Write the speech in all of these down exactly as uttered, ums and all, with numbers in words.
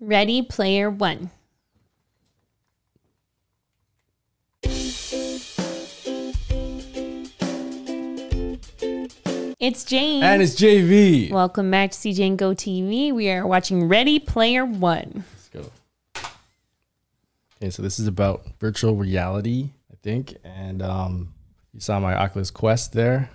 Ready Player One. It's Jane. And it's J V. Welcome back to C J and Go T V. We are watching Ready Player One. Let's go. Okay, so this is about virtual reality, I think. And um, you saw my Oculus Quest there.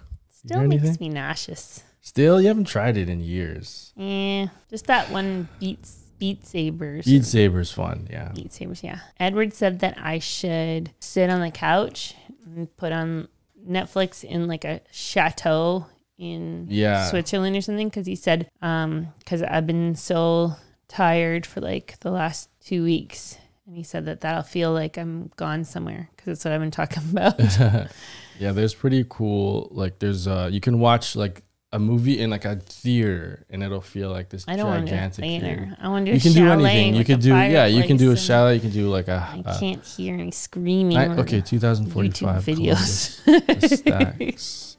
Still makes me nauseous. Still? You haven't tried it in years. Yeah. Just that one Beat, Beat Saber. Beat Saber's fun, yeah. Beat Saber's, yeah. Edward said that I should sit on the couch and put on Netflix in like a chateau in yeah. Switzerland or something, because he said um because I've been so tired for like the last two weeks, and he said that that'll feel like I'm gone somewhere, because that's what I've been talking about. Yeah, there's pretty cool, like there's uh you can watch like a movie in like a theater and it'll feel like this I don't gigantic want to do theater. I want to do you can do anything. You can do yeah, you can do a chalet, you can do like a I can't uh, hear any screaming. I, okay, two thousand forty-five videos. The stacks.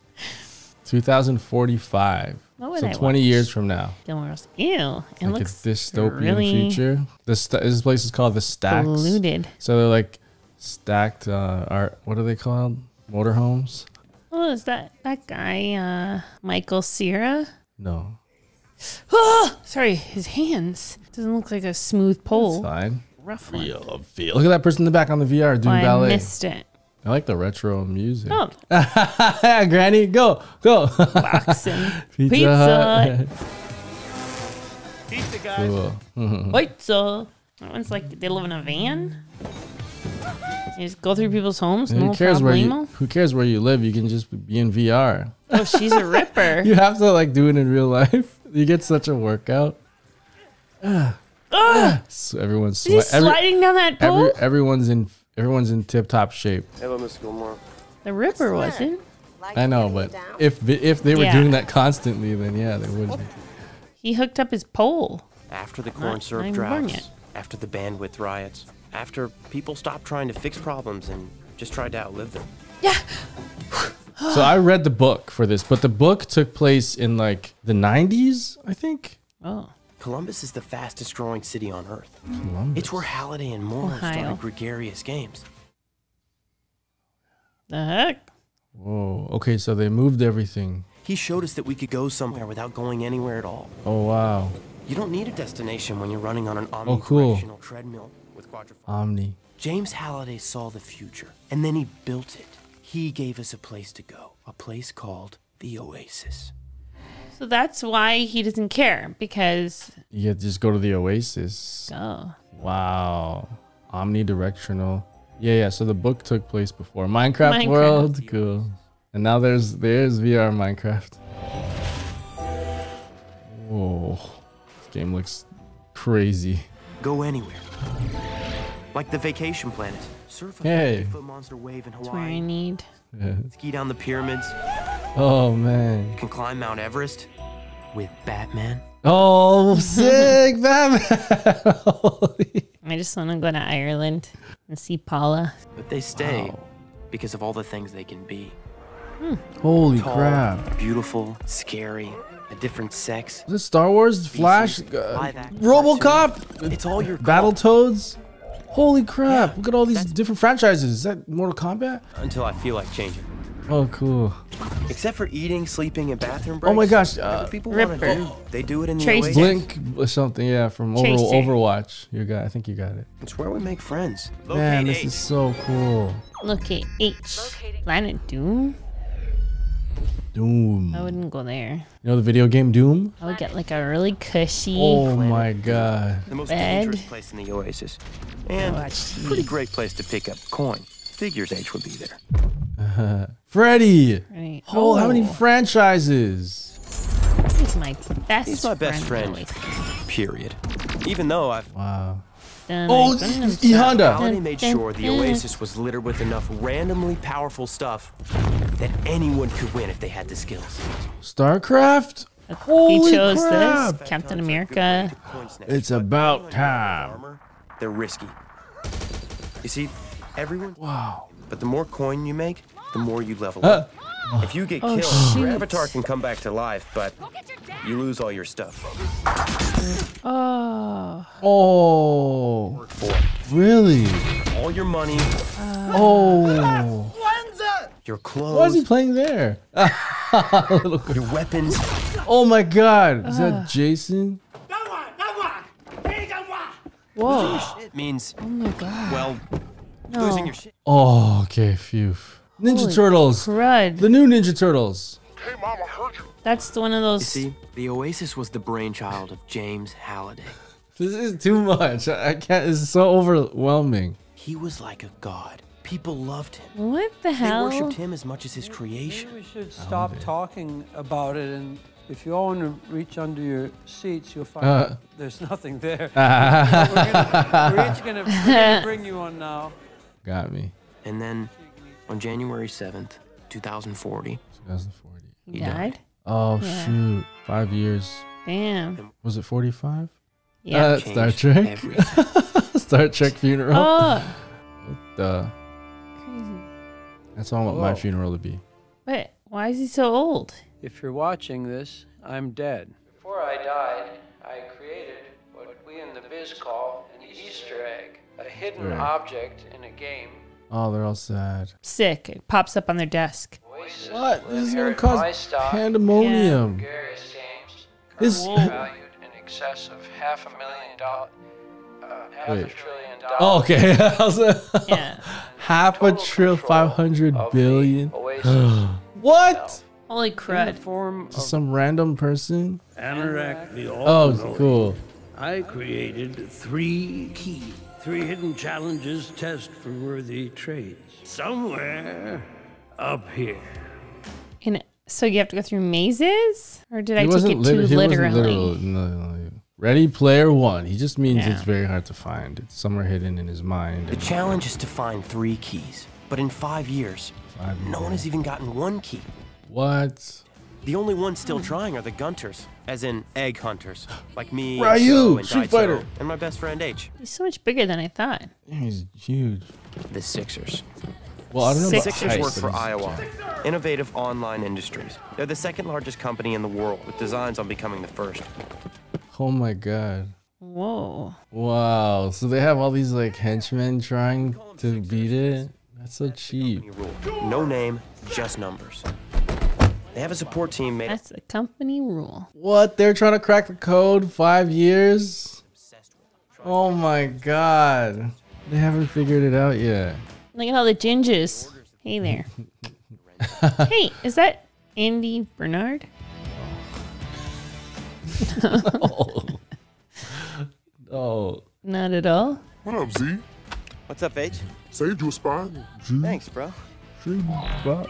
two thousand forty-five. What would so I twenty watch? Years from now. Gilmore's. Ew. It like looks a dystopian really future. This this place is called the Stacks. Polluted. So they're like stacked. Uh, art. What are they called? Motorhomes. Oh, is that that guy uh, Michael Cera? No. Oh, sorry. His hands doesn't look like a smooth pole. That's fine. Rough one. Real feel. Look at that person in the back on the V R doing oh, ballet. I missed it. I like the retro music. Oh. Granny, go, go. Boxing. Pizza. Pizza. Pizza, guys. Cool. Pizza. That one's like, they live in a van. You just go through people's homes. No who, cares where you, who cares where you live? You can just be in V R. Oh, she's a ripper. You have to like do it in real life. You get such a workout. Ah. Ah. So everyone's swe Is he every sliding down that pole? Every everyone's in Everyone's in tip-top shape. Hello, Miss Gilmore. The Ripper wasn't. Like I know, but if if they were yeah. doing that constantly, then yeah, they would be. He hooked up his pole. After the corn syrup droughts, after the bandwidth riots, after people stopped trying to fix problems and just tried to outlive them. Yeah. So I read the book for this, but the book took place in like the nineties, I think. Oh. Columbus is the fastest growing city on Earth. Columbus. It's where Halliday and Moore started gregarious games. The heck? Whoa. Okay, so they moved everything. He showed us that we could go somewhere without going anywhere at all. Oh, wow. You don't need a destination when you're running on an omni-directional oh, cool. treadmill with quadrifold. Omni. James Halliday saw the future, and then he built it. He gave us a place to go, a place called the Oasis. So that's why he doesn't care, because yeah, just go to the Oasis. Oh. Wow. Omnidirectional. Yeah, yeah. So the book took place before Minecraft, Minecraft. World. Cool. And now there's there's V R Minecraft. Whoa. This game looks crazy. Go anywhere. Like the vacation planet. Surf a hey. foot monster wave in Hawaii. That's where I need. Yeah. Ski down the pyramids. Oh man! You can climb Mount Everest with Batman. Oh, sick, Batman! Holy. I just want to go to Ireland and see Paula. But they stay wow. because of all the things they can be. Hmm. Holy Tall, crap! Beautiful, scary, a different sex. Is this Star Wars? Flash? Uh, RoboCop? It's all your Battletoads. Holy crap! Yeah, look at all these different franchises. Is that Mortal Kombat? Until I feel like changing. Oh, cool. Except for eating, sleeping, and bathroom breaks. Oh my gosh. Uh, people want to do, they do it in the Oasis. Blink or something, yeah, from Over, Overwatch. You got, I think you got it. It's where we make friends. Locate Man, this H. is so cool. Locate H. Planet Doom? Doom. I wouldn't go there. You know the video game Doom? I would get like a really cushy Oh planet. my god. The most bed. dangerous place in the Oasis. And a pretty great place to pick up coin. Figures H would be there. Uh, Freddy! Right. Oh, oh, how many franchises? He's my best. He's my best friend. friend. Period. Even though I've wow. Dun, oh, E Honda. Halliday made sure the Oasis was littered with enough randomly powerful stuff that anyone could win if they had the skills. StarCraft. Okay. Holy he chose crap. this. Captain America. It's about time. They're risky. You see, everyone. Wow. But the more coin you make, the more you level up. Uh, if you get oh, killed, your avatar can come back to life, but you lose all your stuff. Oh. Oh, really? All your money. Uh, oh. Your clothes. Why is he playing there? Your weapons. Oh my God! Is that Jason? Whoa. Losing your shit means. Oh my God. Well, no. Losing your shit. Oh, okay. Phew. Ninja Holy Turtles. Crud. The new Ninja Turtles. Hey, Mom, I heard you. That's one of those. You see, the Oasis was the brainchild of James Halliday. This is too much. I can't. It's so overwhelming. He was like a god. People loved him. What the hell? They worshipped him as much as his creation. Maybe we should stop oh, talking about it. And if you all want to reach under your seats, you'll find uh, there's nothing there. Uh, so we're, gonna, we're each going to bring you on now. Got me. And then on January seventh, two thousand forty. two thousand forty. He died? died? Oh, yeah. Shoot. Five years. Damn. Was it forty-five? Yeah. Uh, Star Trek. Star Trek funeral. Oh. What the? Crazy. That's all I want my funeral to be. Wait, why is he so old? If you're watching this, I'm dead. Before I died, I created what we in the biz call an Easter egg, a hidden right. object in a game. Oh, they're all sad. Sick. It pops up on their desk. Oasis what? This is going to cause pandemonium. Yeah. This valued in excess of half a million dollars. Uh, half Wait. a trillion dollars. Oh, okay. yeah. Half a trill, five hundred billion. What? Holy crud. Form some random person? Anorak the All-Knowing. Oh, cool. I created three keys. Three hidden challenges test for worthy trades. Somewhere up here. And so you have to go through mazes? Or did he I take it too he literally? Literal, no, no. Ready Player One. He just means yeah. it's very hard to find. It's somewhere hidden in his mind. The challenge is to find three keys. But in five years, five years, no one has even gotten one key. What? The only ones still trying are the Gunters, as in egg hunters, like me. Ryu, and Street Fighter, and my best friend H. He's so much bigger than I thought. Yeah, he's huge. The Sixers. Well, I don't know about Sixers work for Iowa. Sixers. Innovative Online Industries. They're the second largest company in the world, with designs on becoming the first. Oh my God. Whoa. Wow. So they have all these like henchmen trying to beat it. That's so cheap. No name, just numbers. They have a support team. Made That's a company rule. What? They're trying to crack the code? Five years? Oh my God. They haven't figured it out yet. Look at all the gingers. Hey there. Hey, is that Andy Bernard? No. No. Not at all. What up, Z? What's up, H? Saved you a spot. G. Thanks, bro. Saved you a spot.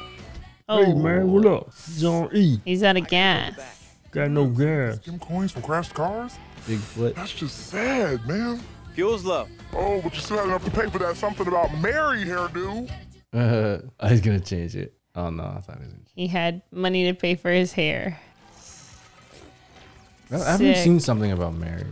Oh. Hey man, what up? John E. He's out of gas. Got no gas. Them coins from crashed cars? Bigfoot. That's just sad, man. Fuel's low. Oh, but you still have enough to pay for that something about Mary hairdo. Uh, I was gonna change it. Oh no, I thought he was gonna change it. He had money to pay for his hair. I haven't Sick. seen something about Mary.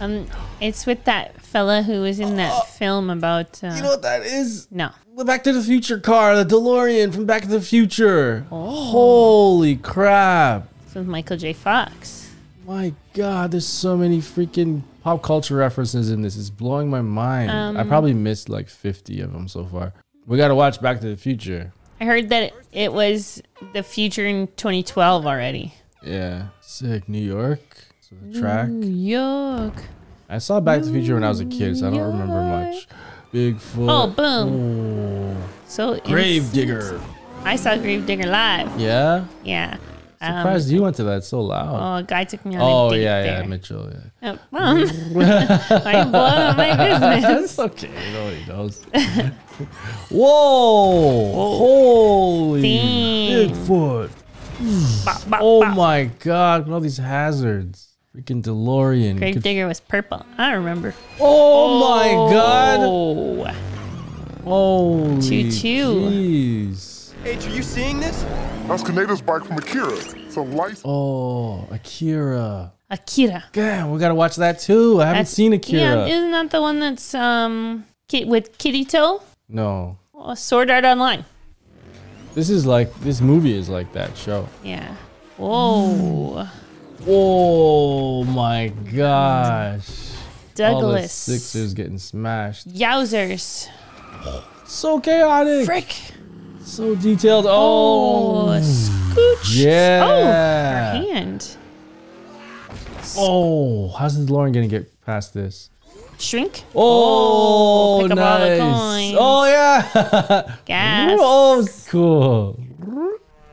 Um, it's with that fella who was in that uh, film about. Uh, you know what that is? No. The Back to the Future car, the DeLorean from Back to the Future. Oh. Holy crap! It's with Michael J. Fox. My God, there's so many freaking pop culture references in this. It's blowing my mind. Um, I probably missed like fifty of them so far. We gotta watch Back to the Future. I heard that it was the future in twenty twelve already. Yeah. Sick. New York. So the track. New York. I saw Back to the Future when I was a kid, so I don't York. remember much. Bigfoot. Oh, boom. Oh. So Grave Digger. I saw Grave Digger live. Yeah? Yeah. Surprised um, you went to that. It's so loud. Oh, a guy took me on oh, a date. Oh, yeah, there. yeah, Mitchell. Yeah. Oh, Mom. I'm blowing up my business. It's okay. Nobody knows. Whoa. Holy Dang. Bigfoot. Bop, bop, oh, bop. my God. All these hazards. Freaking DeLorean. Grave Digger was purple. I remember. Oh, oh my God. Holy Choo choo. Jeez. H, are you seeing this? That's Kaneda's bike from Akira. It's a life. Oh, Akira. Akira. God, we got to watch that too. I haven't that's, seen Akira. Yeah, isn't that the one that's um with Kitty Toe? No. Oh, Sword Art Online. This is like, this movie is like that show. Yeah. Whoa. Mm. Oh my gosh. Douglas. All the Sixers getting smashed. Yowzers. So chaotic. Frick. So detailed. Oh, oh scooch. Yeah. Oh, her hand. Oh, how's the DeLorean gonna get past this? Shrink. Oh, oh nice. Oh yeah. Gas. Oh, cool.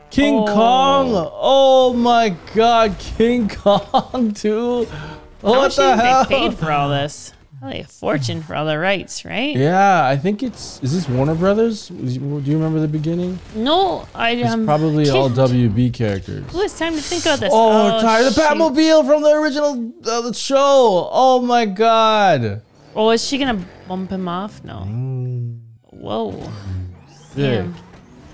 King oh. Kong. Oh my God, King Kong too. What How much the hell? They paid for all this. Probably a fortune for all the rights, right? Yeah, I think it's. Is this Warner Brothers? Do you remember the beginning? No, I. It's um, probably all W B characters. Well, it's time to think about this. Oh, oh tired of the Batmobile from the original uh, show. Oh my God. Oh, is she gonna bump him off? No. Mm. Whoa. Sick.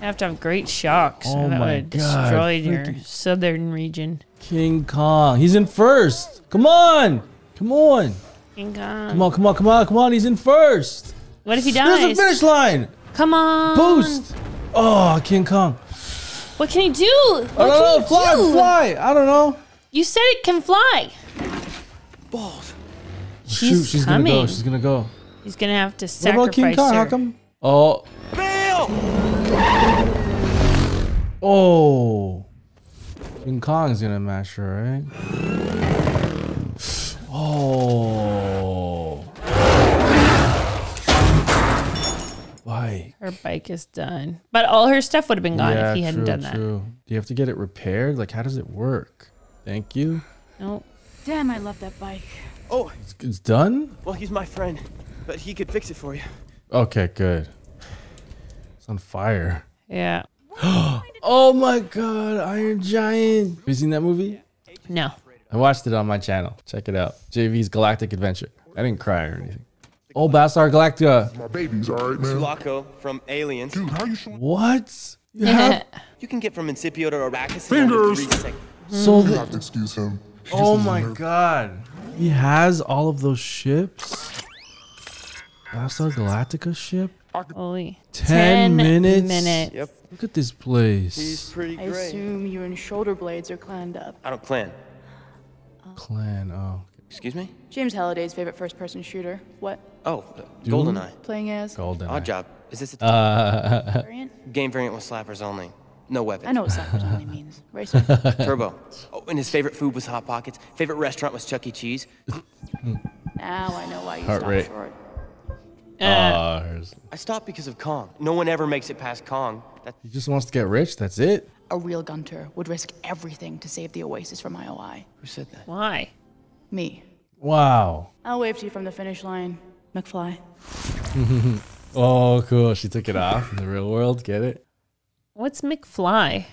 I have to have great shocks. Oh that would have destroyed your southern region. King Kong. He's in first. Come on. Come on. King Kong. Come on, come on, come on, come on. He's in first. What if he dies? There's a finish line. Come on. Boost. Oh, King Kong. What can he do? What I don't can know. He fly, do? Fly. I don't know. You said it can fly. Balls. She's Shoot, she's coming. Gonna go. She's gonna go. He's gonna have to sacrifice her. What about King Kong? Her. How come? Oh. Bail. Oh, King Kong's gonna mash her, right? Oh, bike. Her bike is done, but all her stuff would have been gone yeah, if he hadn't true, done that. True. Do you have to get it repaired? Like, how does it work? Thank you. Nope. Damn, I love that bike. Oh, it's, it's done. Well, he's my friend, but he could fix it for you. Okay, good. It's on fire. Yeah. Oh my God, Iron Giant. Have you seen that movie? No. I watched it on my channel. Check it out. J V's Galactic Adventure. I didn't cry or anything. Oh, Battlestar Galactica. My baby's all right, man. Sulaco from Aliens. Dude, how you sure? What? You, have you can get from Incipio to Arrakis. Fingers. So you have to excuse him. He oh my God. He has all of those ships. Battlestar Galactica ship. Holy. Ten, Ten minutes. minutes. Yep. Look at this place. He's pretty great. I assume you and shoulder blades are clanned up. I don't clan. Oh. Clan. Oh. Excuse me. James Halliday's favorite first-person shooter. What? Oh, uh, GoldenEye. Playing as. GoldenEye. Odd job. Is this a uh, variant? Game variant with slappers only. No weapons. I know what slappers only means. Racer. Turbo. Oh, and his favorite food was Hot Pockets. Favorite restaurant was Chuck E. Cheese. Now I know why you stopped rate. short. Uh, I stopped because of Kong. No one ever makes it past Kong. That's he just wants to get rich. That's it. A real gunter would risk everything to save the Oasis from I O I. Who said that? Why? Me. Wow. I'll wave to you from the finish line, McFly. Oh, cool. She took it off in the real world. Get it? What's McFly?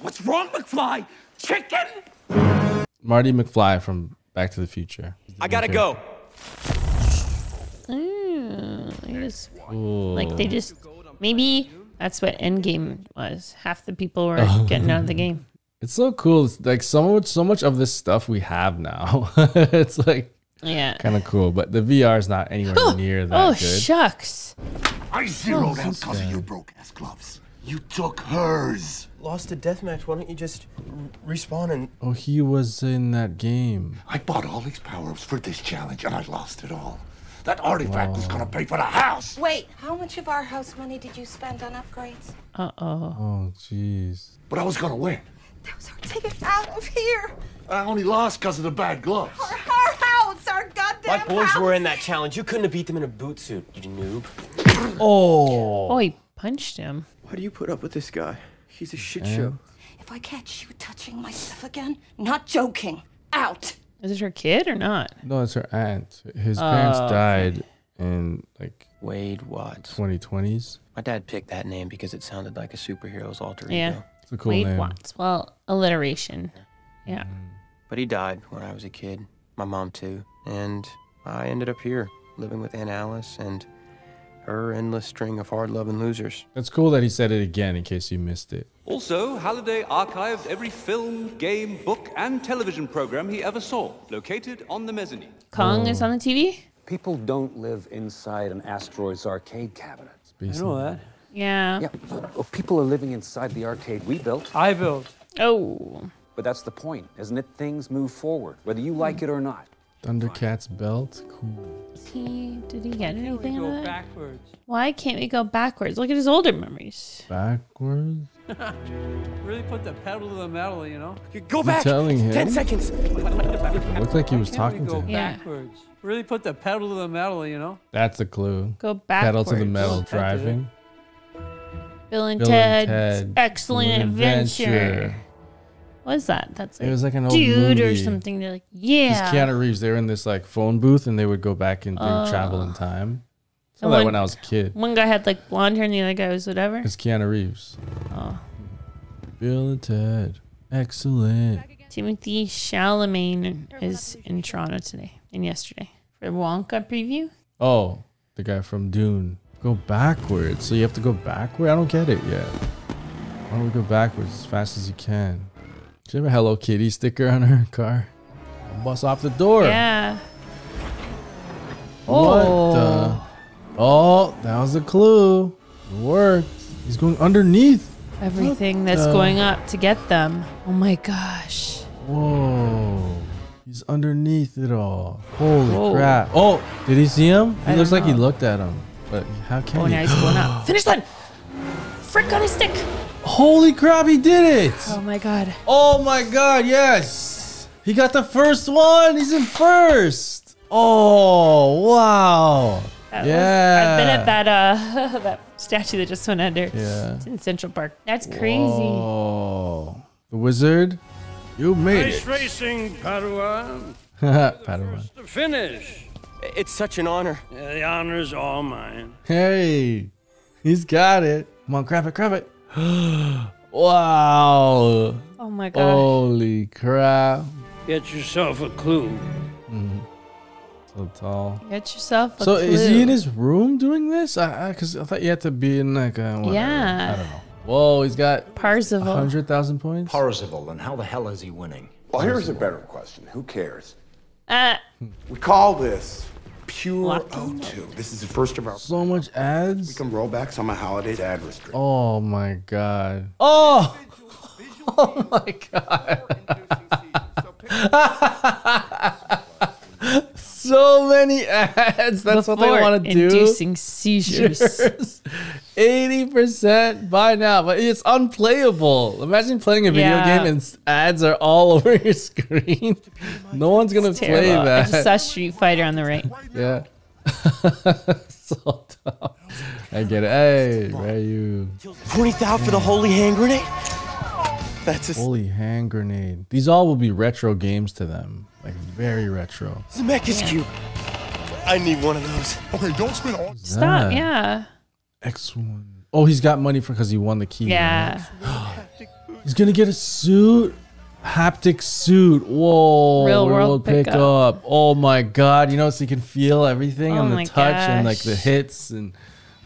What's wrong, McFly? Chicken? Marty McFly from Back to the Future. I gotta go. Ooh, I just, like they just maybe that's what Endgame was. Half the people were oh. getting out of the game. It's so cool. It's like so much, so much of this stuff we have now. It's like yeah, kind of cool. But the V R is not anywhere oh. near that oh, good. Oh shucks! I zeroed out because of your broke ass gloves. You took hers. Lost a deathmatch. Why don't you just respawn and? Oh, he was in that game. I bought all these power-ups for this challenge, and I lost it all. That artifact Whoa. was gonna pay for the house. Wait, how much of our house money did you spend on upgrades? Uh oh. Oh jeez. But I was gonna win. That was our ticket out of here. I only lost because of the bad gloves. Our, our house, our goddamn house. My boys house. were in that challenge. You couldn't have beat them in a boot suit, you noob. Oh. Oh, he punched him. Why do you put up with this guy? He's a shit Damn. show. If I catch you touching my stuff again, not joking. Out. Is it her kid or not? No, it's her aunt. His oh, parents died okay. in like Wade Watts. twenty twenties. My dad picked that name because it sounded like a superhero's alter ego. Yeah, it's a cool Wade name. Watts. Well, alliteration. Yeah. But he died when I was a kid. My mom too, and I ended up here living with Aunt Alice and her endless string of hard loving losers. That's cool that he said it again in case you missed it. Also, Halliday archived every film, game, book, and television program he ever saw, located on the mezzanine. Kong oh. is on the T V? People don't live inside an asteroid's arcade cabinet. I know that. Yeah. Yeah. Oh, people are living inside the arcade we built. I built. Oh. But that's the point, isn't it? Things move forward, whether you like it or not. Thundercat's belt. Cool. Is he, did he get anything out of that? Why can't we go backwards? Look at his older memories. Backwards? Really put the pedal to the metal, you know? Go back! Telling him? Ten seconds! Looked like he was talking to him. Yeah. Backwards. Really put the pedal to the metal, you know? That's a clue. Go backwards. Pedal to the metal, driving. Bill and, Bill Ted's, and Ted's Excellent Adventure. adventure. What is that? That's like it was like an old dude movie. or something. They're like, yeah. Keanu Reeves, they were in this like phone booth and they would go back and uh, travel in time. So that when I was a kid. One guy had like blonde hair and the other guy was whatever. It's Keanu Reeves. Oh. Bill and Ted. Excellent. Timothy Chalamet is in Toronto today and yesterday for Wonka preview. Oh, the guy from Dune. Go backwards. So you have to go backward? I don't get it yet. Why don't we go backwards as fast as you can? She have a Hello Kitty sticker on her car. Bust off the door. Yeah. Oh. What the? Oh, that was a clue. It worked. He's going underneath. Everything what that's the? going up to get them. Oh my gosh. Whoa. He's underneath it all. Holy Whoa. crap. Oh, did he see him? He I looks like he looked at him. But how can oh, he? Oh, now he's going up. Finish line. Frick on his stick. Holy crap, he did it! Oh my god. Oh my god, yes! He got the first one! He's in first! Oh, wow! That yeah! Was, I've been at that uh, that statue that just went under. Yeah. It's in Central Park. That's crazy. Oh. The wizard, you made nice it. Nice racing, Padawan. Padawan. First to finish. It's such an honor. Yeah, the honor's all mine. Hey! He's got it. Come on, grab it, grab it. Wow. Oh my god. Holy crap. Get yourself a clue. Mm-hmm. So tall. Get yourself a so clue. So is he in his room doing this? I, I, Cause I thought you had to be in like a whatever. Yeah. I don't know. Whoa, he's got Parzival. one hundred thousand points? Parzival, and how the hell is he winning? Well, Parzival. Here's a better question. Who cares? Uh. We call this Pure O two. This is the first of our so much ads. We can roll back some of Holiday's ad restriction. Oh my god. Oh, oh my god. So many ads. That's Before what they want to do. Inducing seizures. eighty percent by now, but it's unplayable. Imagine playing a video yeah. game and ads are all over your screen. No one's gonna it's play terrible. that. I just saw Street Fighter on the right. Yeah. So dumb. I get it. Hey, where are you? twenty thousand for the Holy Hand Grenade? That's a Holy Hand Grenade. These all will be retro games to them. Like very retro. Zemeckis Cube. I need one of those. Okay, don't spend all Stop, yeah. X one. Oh, he's got money for because he won the key. Yeah. Right? He's gonna get a suit. Haptic suit. Whoa. Real world, world pickup. Pick oh my god. You know, so you can feel everything oh on the touch gosh. and like the hits and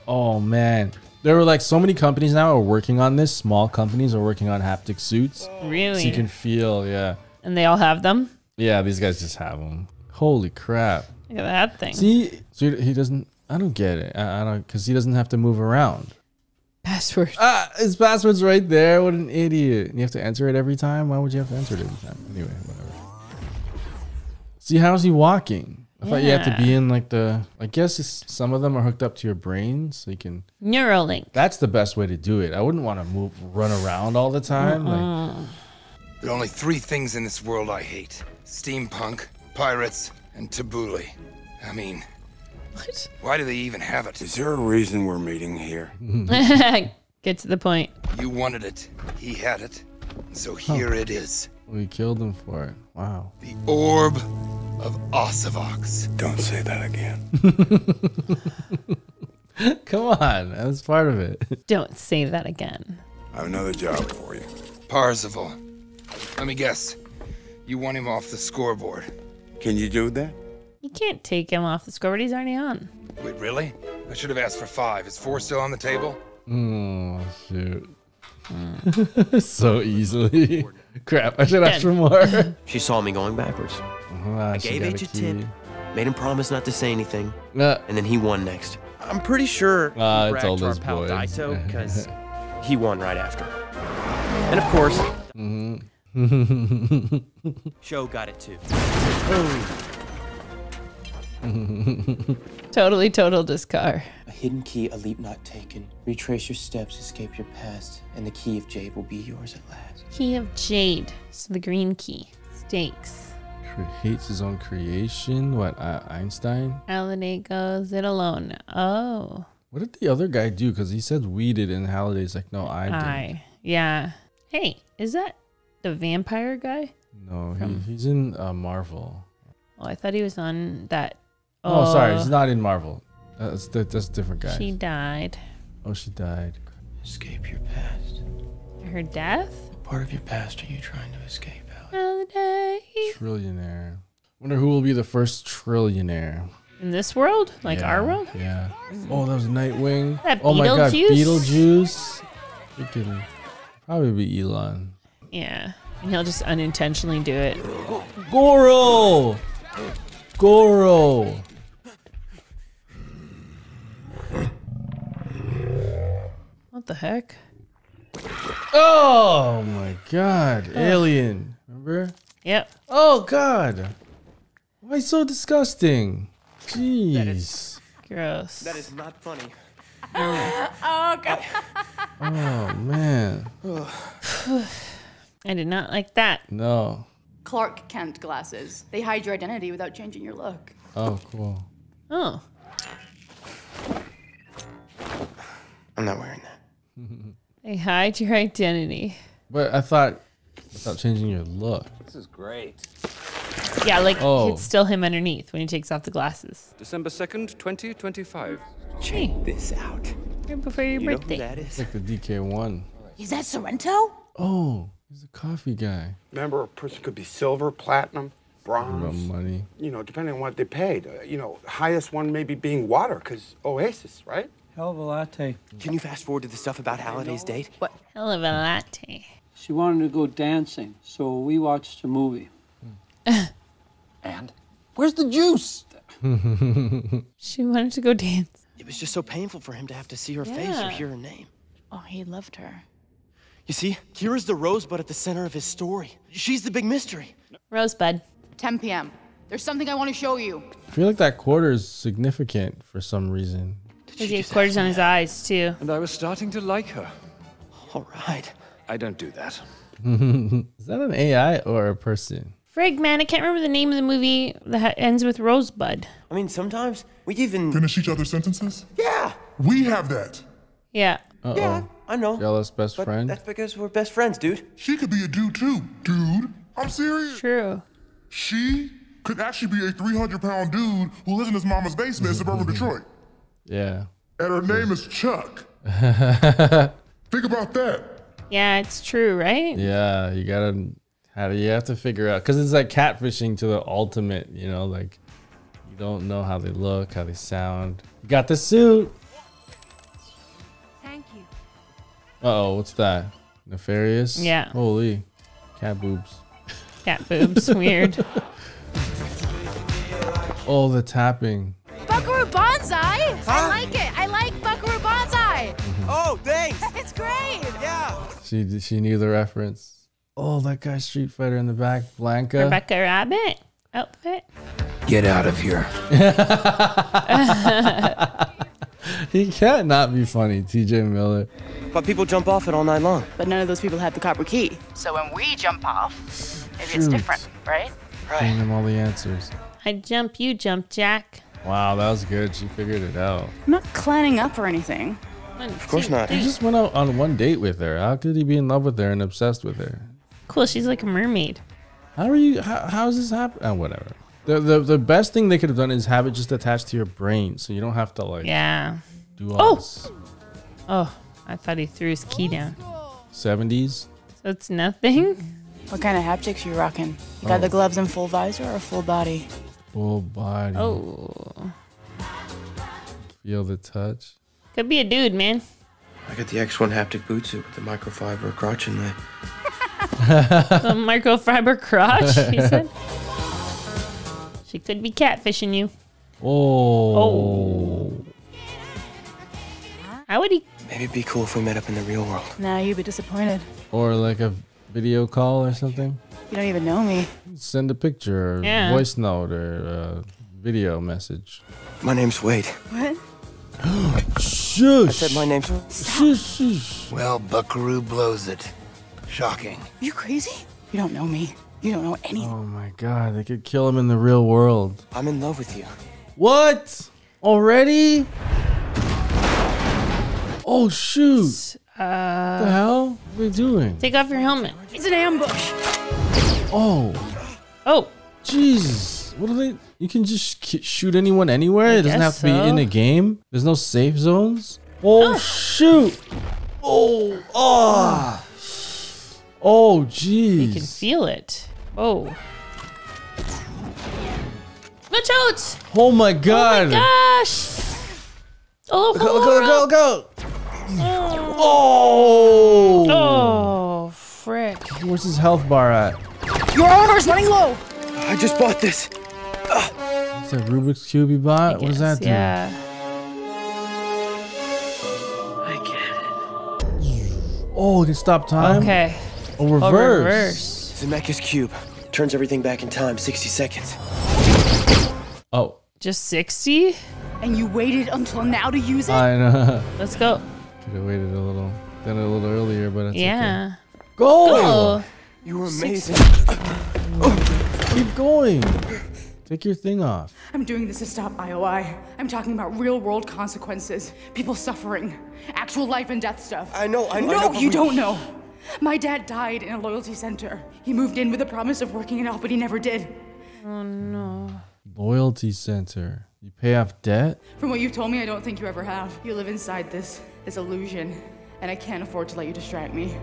oh man. There were like so many companies now are working on this. Small companies are working on haptic suits. Really? So you can feel, yeah. And they all have them? Yeah, these guys just have them. Holy crap. Look at that thing. See, so he doesn't I don't get it. I, I don't, because he doesn't have to move around. Password. Ah, his password's right there. What an idiot. And you have to enter it every time? Why would you have to enter it every time? Anyway, whatever. See, how's he walking? I yeah. thought you had to be in like the... I guess it's, some of them are hooked up to your brain, so you can... Neuralink. That's the best way to do it. I wouldn't want to move, run around all the time. Mm-mm. Like, there are only three things in this world I hate. Steampunk, pirates, and tabbouleh. I mean... What? Why do they even have it? Is there a reason we're meeting here? Get to the point. You wanted it. He had it. So here oh. it is. We killed him for it. Wow. The orb of Osuvox. Don't say that again. Come on. That was part of it. Don't say that again. I have another job for you. Parzival. Let me guess. You want him off the scoreboard. Can you do that? You can't take him off the scoreboard. He's already on. Wait, really? I should have asked for five. Is four still on the table? Oh, shoot. Mm. So easily. Crap, I should ask for more. She saw me going backwards. Oh, I gave H a tip, made him promise not to say anything, uh, and then he won next. I'm pretty sure uh, he bragged to our pal Daito because he won right after. And of course, mm -hmm. Show got it too. Boom. Totally total discar. A hidden key, a leap not taken. Retrace your steps, escape your past, and the key of jade will be yours at last. Key of jade. So the green key. Stakes. Creates his own creation. What, uh, Einstein? Halliday goes it alone. Oh. What did the other guy do? Because he said we did, and Halliday's like, no, I did. I, yeah. Hey, is that the vampire guy? No, he, he's in uh, Marvel. Oh, I thought he was on that. Oh, oh sorry, he's not in Marvel. That's, that's a different guy. She died. Oh, she died. Escape your past. Her death? What part of your past are you trying to escape? Holiday. Trillionaire. Wonder who will be the first trillionaire in this world, like yeah, our world. Yeah. Oh, that was Nightwing. That oh my God, Beetlejuice. You're kidding. Probably be Elon. Yeah, and he'll just unintentionally do it. Goro, Goro. What the heck? Oh my God, oh. Alien. Yep. Oh God! Why so disgusting? Jeez. That is gross. That is not funny. Oh, oh God. Oh man. I did not like that. No. Clark Kent glasses. They hide your identity without changing your look. Oh cool. Oh. I'm not wearing that. They hide your identity. But I thought. Without changing your look. This is great. Yeah, like oh. It's still him underneath when he takes off the glasses. December second, twenty twenty-five. Check hey. This out. Right before your you birthday. Know who that is? It's like the D K one. Is that Sorrento? Oh, he's a coffee guy. Remember, a person could be silver, platinum, bronze. Money. You know, depending on what they paid. Uh, you know, highest one maybe being water, because Oasis, right? Hell of a latte. Can you fast forward to the stuff about Halliday's date? What? Hell of a latte. She wanted to go dancing, so we watched a movie. And? Where's the juice? She wanted to go dance. It was just so painful for him to have to see her yeah. face or hear her name. Oh, he loved her. You see, Kira's the rosebud at the center of his story. She's the big mystery. Rosebud. ten p m There's something I want to show you. I feel like that quarter is significant for some reason. He had quarters on his eyes, too. And I was starting to like her. All right. I don't do that. Is that an A I or a person? Frig, man, I can't remember the name of the movie that ends with Rosebud. I mean, sometimes we even... Finish each other's sentences? Yeah! We have that! Yeah. Uh-oh. Yeah, I know. Jealous best but friend? That's because we're best friends, dude. She could be a dude, too. Dude, I'm serious. True. She could actually be a three hundred pound dude who lives in his mama's basement in suburban Detroit. Yeah. And her name is Chuck. Think about that. Yeah, it's true, right? Yeah, you gotta, how do you have to figure out? Because it's like catfishing to the ultimate, you know, like you don't know how they look, how they sound. You got the suit. Thank you. Uh oh, what's that? Nefarious? Yeah. Holy. Cat boobs. Cat boobs, weird. Oh, the tapping. Buckaroo Banzai? Huh? I like it. I like Buckaroo Banzai. Oh, thanks. It's great. Yeah. She she knew the reference. Oh, that guy Street Fighter in the back, Blanca. Rebecca Rabbit outfit. Get out of here. He can't not be funny, T J Miller. But people jump off it all night long. But none of those people have the copper key. So when we jump off, maybe it's different, right? Right. Giving them all the answers. I jump, you jump, Jack. Wow, that was good. She figured it out. I'm not clanning up or anything. Of course not. He just went out on one date with her. How could he be in love with her and obsessed with her? Cool. She's like a mermaid. How are you? How, how is this happening? Oh, whatever. The, the the best thing they could have done is have it just attached to your brain, so you don't have to like. Yeah. Do all oh. This. Oh, I thought he threw his key down. seventies. So it's nothing. What kind of haptics you rocking? You got oh. the gloves in full visor or full body? Full body. Oh. Feel the touch. Could be a dude, man. I got the X one haptic boot suit with the microfiber crotch in there. The microfiber crotch, he said. She could be catfishing you. Oh. Oh. How would he? Maybe it'd be cool if we met up in the real world. Nah, you'd be disappointed. Or like a video call or something. You don't even know me. Send a picture, or yeah. voice note, or uh, video message. My name's Wade. What? Shush. I said my name's... Shush, shush. Well, Buckaroo blows it. Shocking. Are you crazy? You don't know me. You don't know anything. Oh my god, they could kill him in the real world. I'm in love with you. What? Already? Oh shoot. Uh, what the hell? What are you doing? Take off your helmet. It's an ambush. Oh. Oh. Jesus. What are they? You can just shoot anyone anywhere. I it doesn't have to so. be in a game. There's no safe zones. Oh, oh. shoot. Oh. Ah. Oh. oh, geez. You can feel it. Oh. Watch out. Oh, my God. Oh, my gosh. Oh, look, go, go, go, go. Oh. Oh, frick. Where's his health bar at? Your armor's running low. I just bought this. Uh. It's a Rubik's Cube you bought? What does that do? Yeah. I get it. Oh, it can stop time? Okay. Oh, reverse. Oh, reverse. Zemeckis Cube. Turns everything back in time, sixty seconds. Oh. Just sixty? And you waited until now to use it? I know. Let's go. Could have waited a little. Done it a little earlier, but it's yeah. okay. Go! Go! You were amazing. Keep going. Take your thing off. I'm doing this to stop I O I. I'm talking about real world consequences. People suffering. Actual life and death stuff. I know, I know. No, I know, you don't know. My dad died in a loyalty center. He moved in with the promise of working it out, but he never did. Oh, no. Loyalty center. You pay off debt? From what you've told me, I don't think you ever have. You live inside this, this illusion, and I can't afford to let you distract me.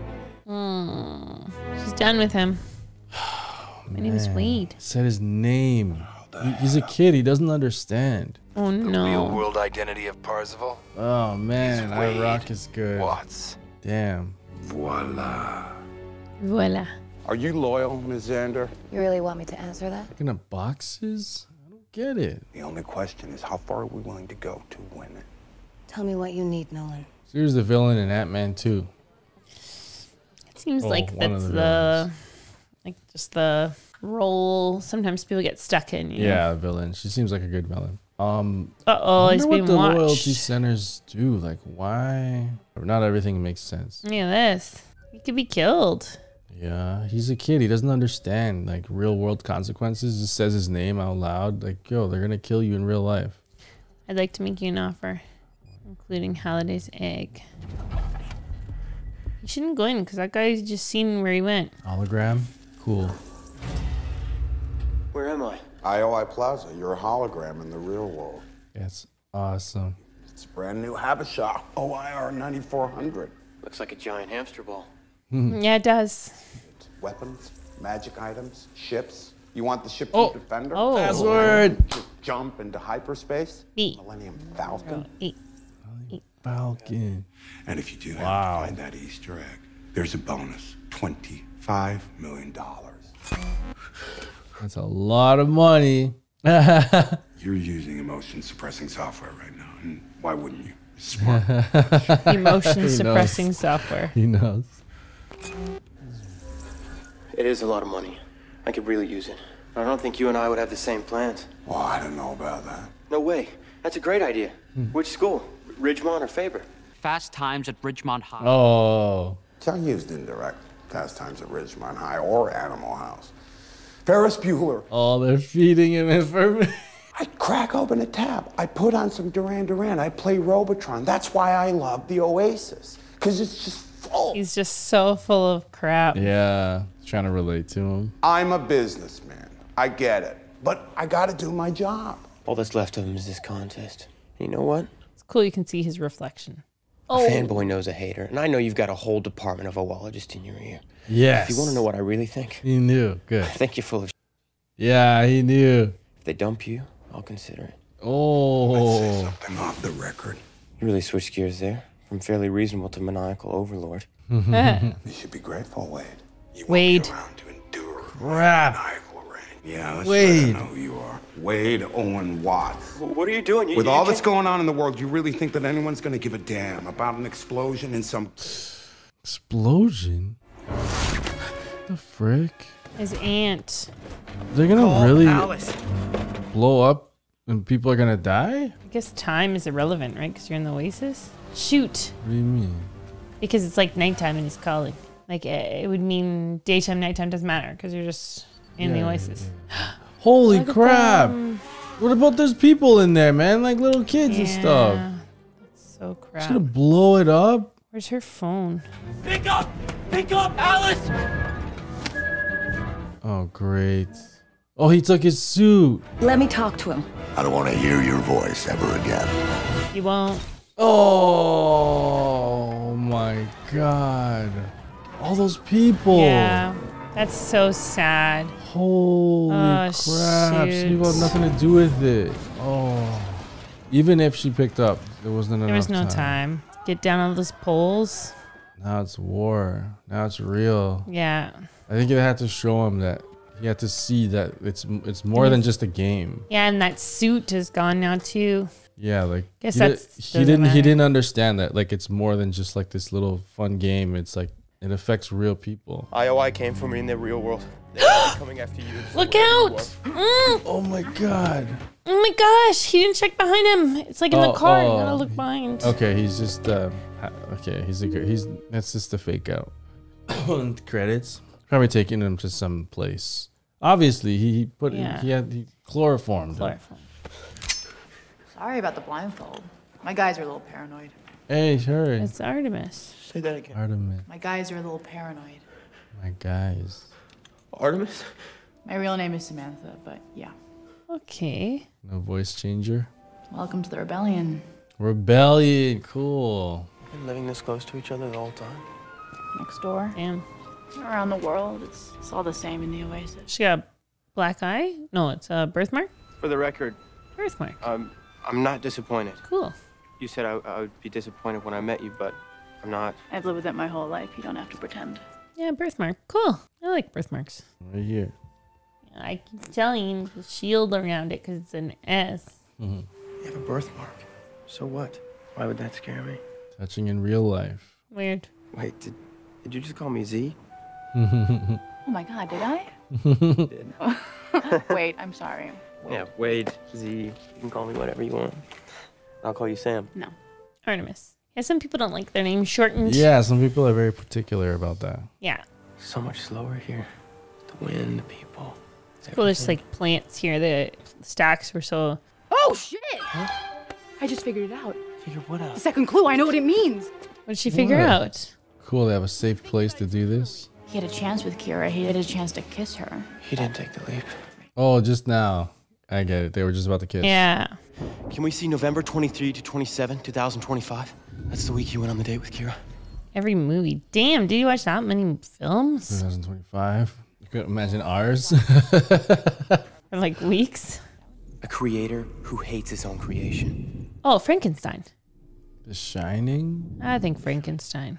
Mm. She's done with him. Oh, my man. name is Wade. Said his name. He, he's a kid. He doesn't understand. Oh no. The real world identity of Parzival. Oh man, I rock is good. Watts. Damn. Voila. Voila. Are you loyal, Miz Zander? You really want me to answer that? Looking at boxes? I don't get it. The only question is how far are we willing to go to win it? Tell me what you need, Nolan. So here's the villain in Ant-Man two. Seems oh, like that's the, the like just the role sometimes people get stuck in. You yeah, know? villain. She seems like a good villain. Um, uh oh, I wonder he's what being the watched. Loyalty centers do. Like, why? Not everything makes sense. Look at this. He could be killed. Yeah, he's a kid. He doesn't understand like real world consequences. Just says his name out loud. Like, yo, they're gonna kill you in real life. I'd like to make you an offer, including Halliday's egg. You shouldn't go in because that guy's just seen where he went. Hologram? Cool. Where am I? I O I Plaza. You're a hologram in the real world. That's awesome. It's a brand new Habishah O I R ninety-four hundred. Looks like a giant hamster ball. Yeah, it does. It's weapons, magic items, ships. You want the ship to oh. Defender? Oh, password. Just jump into hyperspace. E. Millennium Falcon. E. Falcon. And if you do wow. have to find that Easter egg, there's a bonus, twenty-five million dollars. That's a lot of money. You're using emotion suppressing software right now. And why wouldn't you? Smart. Emotion suppressing knows. software. He knows. It is a lot of money. I could really use it. I don't think you and I would have the same plans. Well, I don't know about that. No way. That's a great idea. Hmm. Which school? Ridgemont or Faber? Fast Times at Ridgemont High. Oh. John Hughes didn't direct Fast Times at Ridgemont High or Animal House. Ferris Bueller. Oh, they're feeding him information. I'd crack open a tab. I'd put on some Duran Duran. I'd play Robotron. That's why I love the Oasis. Because it's just full. He's just so full of crap. Yeah. Trying to relate to him. I'm a businessman. I get it. But I got to do my job. All that's left of him is this contest. You know what? Cool, you can see his reflection. Oh. A fanboy knows a hater, and I know you've got a whole department of oologists in your ear. Yes. If you want to know what I really think. He knew, good. I think you're full of Yeah, he knew. If they dump you, I'll consider it. Oh. Let's say something off the record. You really switched gears there, from fairly reasonable to maniacal overlord. You should be grateful, Wade. You Wade. Won't be around to endure crap. Maniacal reign. Yeah, let's let them know who you are. Wade Owen Watts. What are you doing? You, With you all that's going on in the world, you really think that anyone's going to give a damn about an explosion in some... Explosion? What the frick? His aunt. They're going to really Alice. blow up And people are gonna die? I guess time is irrelevant, right? Because you're in the Oasis? Shoot. What do you mean? Because it's like nighttime and he's calling. Like, it would mean daytime, nighttime doesn't matter because you're just in yeah, the Oasis. Yeah, yeah. Holy Look crap. What about those people in there, man? Like little kids yeah, and stuff. That's so crap. She's gonna blow it up. Where's her phone? Pick up! Pick up, Alice! Oh, great. Oh, he took his suit. Let me talk to him. I don't want to hear your voice ever again. You won't. Oh, my God. All those people. Yeah, that's so sad. Holy oh, crap. Shoot. She had nothing to do with it. Oh. Even if she picked up, there wasn't enough time. There was no time. time. Get down on those poles. Now it's war. Now it's real. Yeah. I think it had to show him that. You have to see that it's it's more than just a game. Yeah, and that suit is gone now too. Yeah, like guess he, that's, did, he didn't matter. he didn't understand that like it's more than just like this little fun game. It's like it affects real people. I O I came from in the real world. They're coming after you. So Look out! Mm. Oh my god! Oh my gosh! He didn't check behind him. It's like in oh, the car. Oh. You gotta look behind. Okay, he's just uh, okay. He's a he's that's just a fake out. Credits. Probably taking him to some place. Obviously, he put yeah. he had he chloroformed. Chloroform. Sorry about the blindfold. My guys are a little paranoid. Hey, sorry. It's Artemis. Say that again. Artemis. My guys are a little paranoid. My guys. Artemis? My real name is Samantha, but yeah. Okay. No voice changer. Welcome to the rebellion. Rebellion, cool. We've been living this close to each other the whole time. Next door. Damn. Around the world, it's, it's all the same in the Oasis. She got a black eye? No, it's a birthmark? For the record. Birthmark. Um, I'm not disappointed. Cool. You said I, I would be disappointed when I met you, but I'm not. I've lived with it my whole life. You don't have to pretend. Yeah, birthmark. Cool. I like birthmarks. Right here. I keep telling you, the shield around it because it's an S. Mm-hmm. You have a birthmark. So what? Why would that scare me? Touching in real life. Weird. Wait, did, did you just call me Z? Oh my god, did I? You did. Wait, I'm sorry. Wait. Yeah, Wade, Z, you can call me whatever you want. I'll call you Sam. No. Artemis. Yeah, some people don't like their name shortened. Yeah, some people are very particular about that. Yeah. So much slower here. The wind, the people. Well, there's like plants here. The stacks were so... Oh, shit! Huh? I just figured it out. Figure what out? The second clue, I know what it means. What did she figure what? out? Cool, they have a safe place to do this. He had a chance with Kira. He had a chance to kiss her. He didn't take the leap. Oh, just now. I get it. They were just about to kiss. Yeah. Can we see November twenty-third to twenty-seventh, two thousand twenty-five? That's the week he went on the date with Kira. Every movie. Damn, did you watch that many films? twenty twenty-five. You could imagine ours. For like weeks. A creator who hates his own creation. Oh, Frankenstein. The Shining? I think Frankenstein.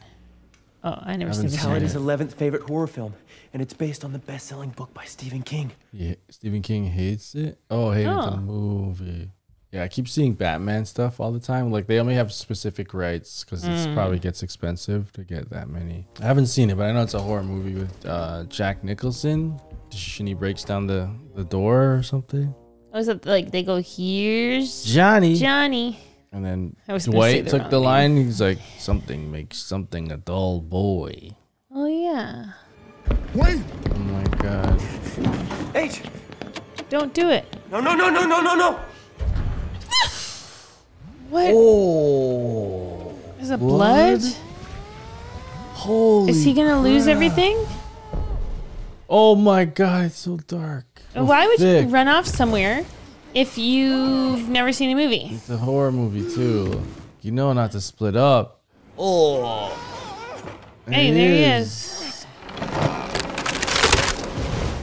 Oh, I never seen it. Halliday's eleventh favorite horror film, and it's based on the best-selling book by Stephen King. Yeah, Stephen King hates it. Oh, hated oh. the movie. Yeah, I keep seeing Batman stuff all the time. Like they only have specific rights because mm. it probably gets expensive to get that many. I haven't seen it, but I know it's a horror movie with uh, Jack Nicholson, and he breaks down the the door or something. Oh, is it like they go, "Here's Johnny." Johnny. And then Dwight took the line. He's like, something makes something a dull boy. Oh, yeah. Wait! Oh, my God. H! Don't do it. No, no, no, no, no, no, no! What? Oh. Is it blood? blood? Holy Is he going to lose everything? Oh, my God. It's so dark. So Why would thick. you run off somewhere? If you've never seen a movie. It's a horror movie too. You know not to split up. Oh. Hey, there he is.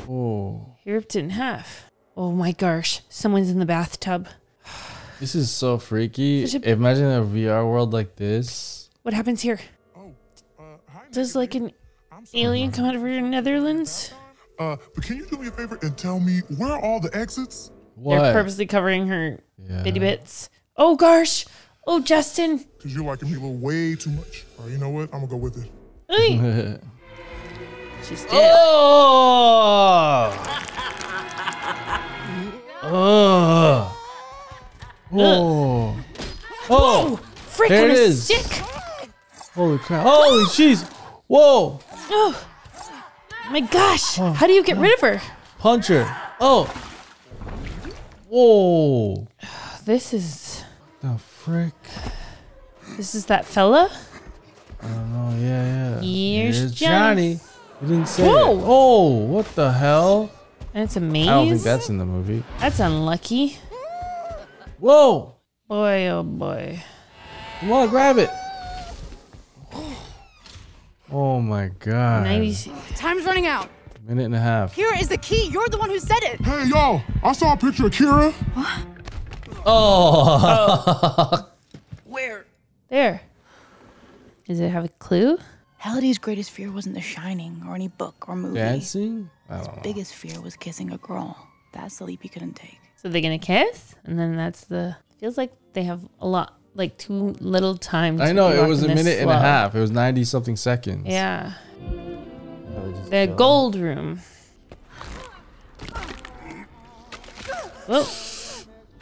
Oh. He ripped it in half. Oh my gosh. Someone's in the bathtub. This is so freaky. Imagine a V R world like this. What happens here? Oh, uh, hi, Does like an alien come out of your Netherlands? Uh, but can you do me a favor and tell me where are all the exits? What? They're purposely covering her yeah. bitty bits. Oh, gosh. Oh, Justin. Because you're liking people way too much. All right, you know what? I'm going to go with it. She's dead. Oh. oh. Whoa. Oh, frickin' there it is. Stick. Holy crap. Holy jeez. Whoa. Oh, my gosh. Oh, how do you get oh. rid of her? Punch her. Oh. Whoa. This is... The frick? This is that fella? I don't know. Yeah, yeah. Here's, Here's Johnny. Johnny. You didn't say Whoa. It. Oh, what the hell? That's a maze? I don't think that's in the movie. That's unlucky. Whoa. Boy, oh boy. Come on, grab it. Oh my god. ninety Time's running out. A minute and a half. Kira is the key. You're the one who said it. Hey, yo. I saw a picture of Kira. What? Oh. Where? There. Does it have a clue? Halliday's greatest fear wasn't The Shining or any book or movie. Dancing? His biggest fear was kissing a girl. That's the leap he couldn't take. So they're going to kiss? And then that's the... Feels like they have a lot... Like too little time to I know, it was a minute slow. and a half. It was ninety something seconds. Yeah. The gold room. Whoa.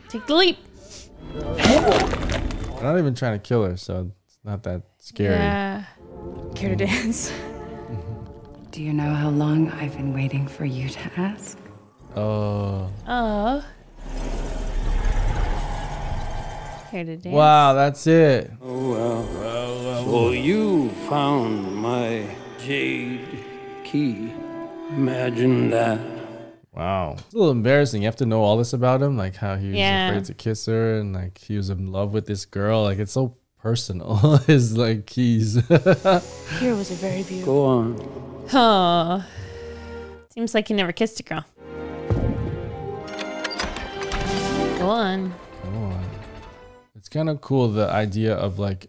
Take the leap. We're not even trying to kill her, so it's not that scary. Yeah. Care to dance? Do you know how long I've been waiting for you to ask? Oh. Oh. Care to dance? Wow, that's it. Oh, well, well, well, well, you found my jade key. Imagine that. Wow. It's a little embarrassing. You have to know all this about him, like how he was yeah. afraid to kiss her and like he was in love with this girl. Like it's so personal. His like keys. Here was a very beautiful. Go on. Oh. Seems like he never kissed a girl. Go on. Go on. It's kind of cool, the idea of like,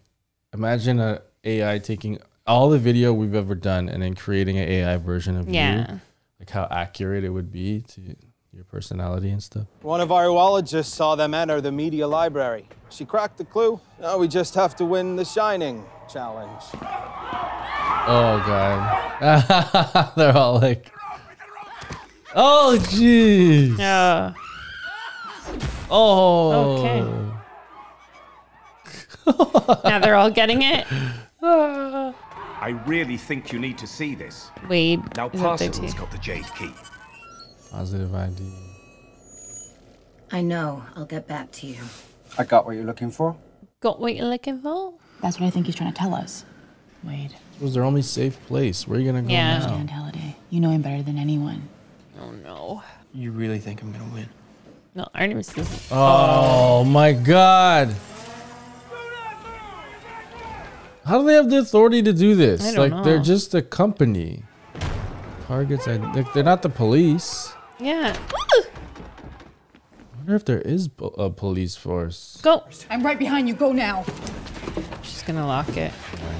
imagine a AI taking all the video we've ever done and then creating an A I version of yeah. you. Like how accurate it would be to your personality and stuff. One of our urologists saw them enter the media library. She cracked the clue. Now we just have to win the Shining challenge. Oh god. They're all like, oh jeez. Yeah. Oh. Okay. Now they're all getting it. Ah. I really think you need to see this. Wade. Now Parzival's got the jade key. Positive I D. I know. I'll get back to you. I got what you're looking for. Got what you're looking for? That's what I think he's trying to tell us. Wade. It was their only safe place. Where are you going to go yeah. now? I understand, Halliday. You know him better than anyone. Oh, no. You really think I'm going to win? No, Artemis isn't. Oh, my God. How do they have the authority to do this? I don't like know. They're just a company. Targets, like they're not the police. Yeah. Woo! I wonder if there is a police force. Go. I'm right behind you. Go now. She's gonna lock it.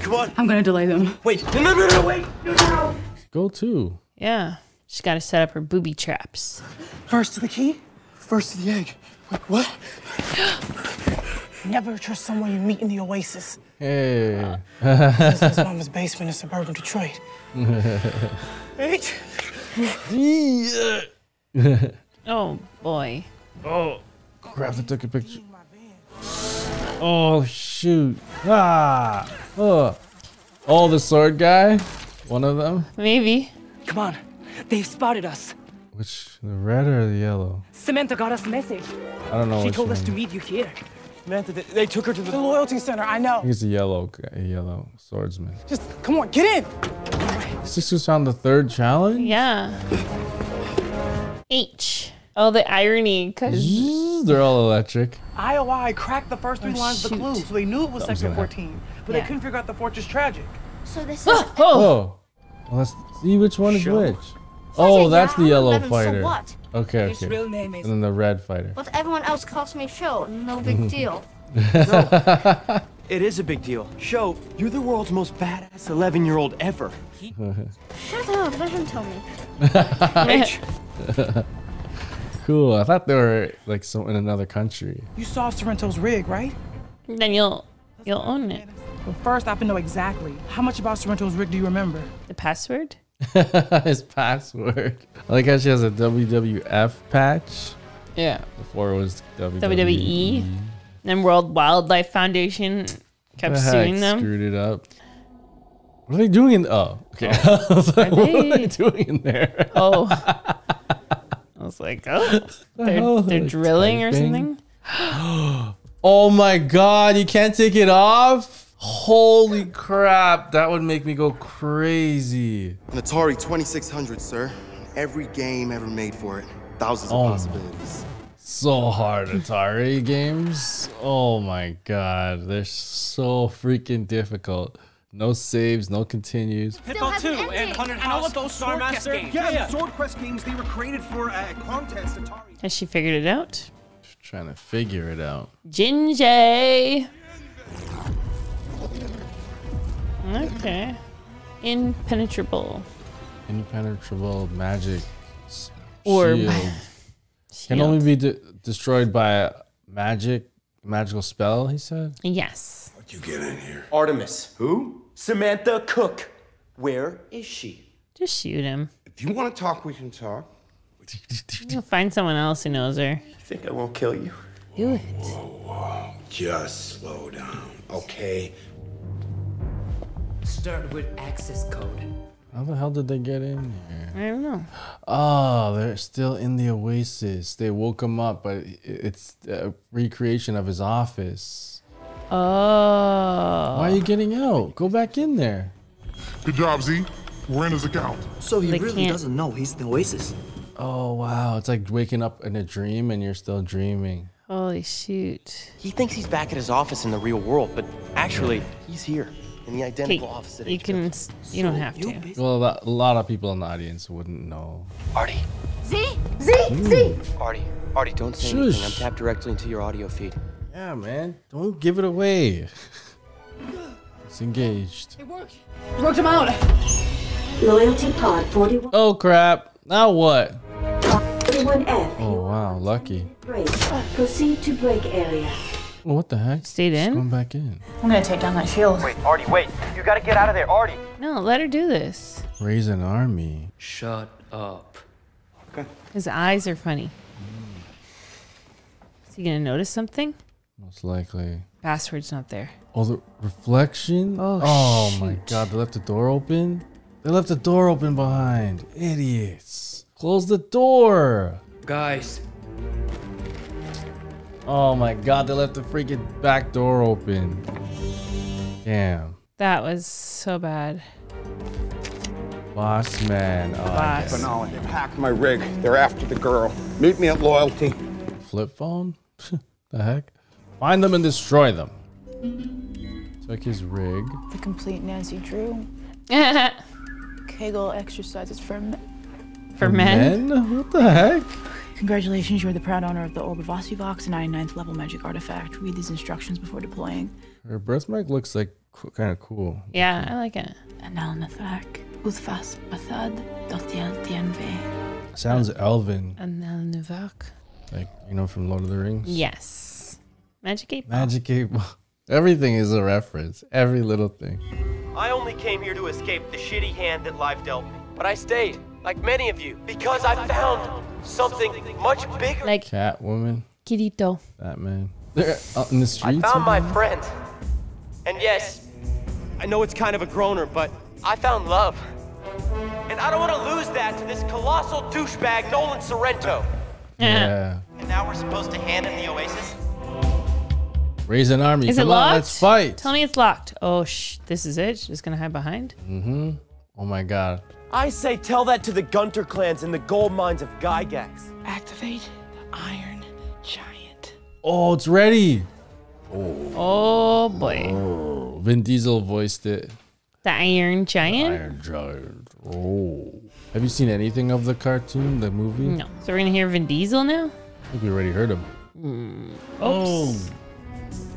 Come on. I'm gonna delay them. Wait. No, no, no, no wait. No, no. Go too. Yeah. She's gotta set up her booby traps. First to the key. First to the egg. Wait, what? Never trust someone you meet in the Oasis. Hey. This is mama's basement in suburban Detroit. Eight. Oh, boy. Oh, crap, I took a picture. Oh, shoot. Ah. Oh. Oh, the sword guy? One of them? Maybe. Come on. They've spotted us. Which, the red or the yellow? Samantha got us a message. I don't know. She told us to meet you here. Samantha, they took her to the, the loyalty center. I know. He's a yellow, a yellow swordsman. Just come on, get in. Sisters found the third challenge. Yeah. H. Oh, the irony, because they're all electric. I O I cracked the first three oh, lines shoot. of the clue, so they knew it was section fourteen, but yeah. they couldn't figure out the fortress tragic. So this. Is oh. oh. Well, let's see which one is sure. which. Oh, that's the yellow fighter. So what? Okay, okay. His real name is... And then the red fighter. But everyone else calls me Sho. No big deal. No, it is a big deal. Sho, you're the world's most badass eleven-year-old ever. Shut up, let him tell me. Cool, I thought they were like so in another country. You saw Sorrento's rig, right? Then you'll, you'll own it. Well, first, I have to know exactly. How much about Sorrento's rig do you remember? The password? His password. I like how she has a W W F patch. Yeah. Before it was W W E. W W E. And World Wildlife Foundation kept the suing heck, them. Screwed it up. What are they doing in? Oh, okay. Oh. I was like, are what they... are they doing in there? Oh, I was like, oh, the they're, they're drilling typing? or something. Oh my God! You can't take it off. Holy crap! That would make me go crazy. An Atari twenty-six hundred, sir. Every game ever made for it. Thousands oh. of possibilities. So hard, Atari games. Oh my God, they're so freaking difficult. No saves, no continues. Pitfall two and one hundred and all of those Star Master. Games. Yeah, yeah, the Sword Quest games, they were created for a contest, Atari. Has she figured it out? She's trying to figure it out. Jinjay. Okay. Impenetrable. Impenetrable magic or shield. shield. Can only be de destroyed by a magic, magical spell, he said? Yes. How'd you get in here? Artemis. Who? Samantha Cook. Where is she? Just shoot him. If you want to talk, we can talk. You'll find someone else who knows her. I think I won't kill you. Do it. Whoa, whoa, whoa. Just slow down, okay? Start with access code. How the hell did they get in here? I don't know. Oh, they're still in the Oasis. They woke him up, but it's a recreation of his office. Oh. Why are you getting out? Go back in there. Good job, Z. We're in his account. So he they really can't. doesn't know he's the Oasis. Oh, wow. It's like waking up in a dream and you're still dreaming. Holy shoot. He thinks he's back at his office in the real world, but actually, he's here in the identical hey, office. At you can, you don't have to. Well, a lot of people in the audience wouldn't know. Artie. Z, Z, Ooh. Z. Artie, Artie, don't say Shush. anything. I'm tapped directly into your audio feed. Yeah, man. Don't give it away. It's engaged. It worked. It worked him out. Loyalty pod forty-one. Oh, crap. Now what? forty-one F. Oh, wow. Lucky. Break. Proceed to break area. Well, what the heck? Stayed in? She's going back in. I'm going to take down that shield. Wait, Artie, wait. You got to get out of there, Artie. No, let her do this. Raise an army. Shut up. Okay. His eyes are funny. Mm. Is he going to notice something? Most likely. Password's not there. Oh, the reflection? Oh, oh my God. They left the door open? They left the door open behind. Idiots. Close the door. Guys. Oh my God. They left the freaking back door open. Damn. That was so bad. Boss man. Oh, Boss. Phenomenal. They've hacked my rig. They're after the girl. Meet me at Loyalty. Flip phone? The heck? Find them and destroy them. Took his rig. The complete Nancy Drew. Kegel exercises for men. For men? men? What the heck? Congratulations, you are the proud owner of the orb of Osuvox, a ninety-ninth level magic artifact. Read these instructions before deploying. Her birthmark looks like kind of cool. Yeah, I like it. Sounds Elven. Like, you know, from Lord of the Rings? Yes. Magic eight ball. Magic eight ball. Everything is a reference. Every little thing. I only came here to escape the shitty hand that life dealt me. But I stayed, like many of you, because I found something much bigger. Like Catwoman. Kirito. Batman. They're out in the streets. I found my friend. And yes, I know it's kind of a groaner, but I found love. And I don't want to lose that to this colossal douchebag, Nolan Sorrento. Yeah. And now we're supposed to hand him the Oasis? Raise an army. Is Come it locked? On, let's fight. Tell me it's locked. Oh, shh. This is it? She's just going to hide behind? Mm-hmm. Oh, my God. I say tell that to the Gunter clans in the gold mines of Gygax. Activate the Iron Giant. Oh, it's ready. Oh, oh boy. Oh. Vin Diesel voiced it. The Iron Giant? The Iron Giant. Oh. Have you seen anything of the cartoon, the movie? No. So we're going to hear Vin Diesel now? I think we already heard him. Mm. Oh.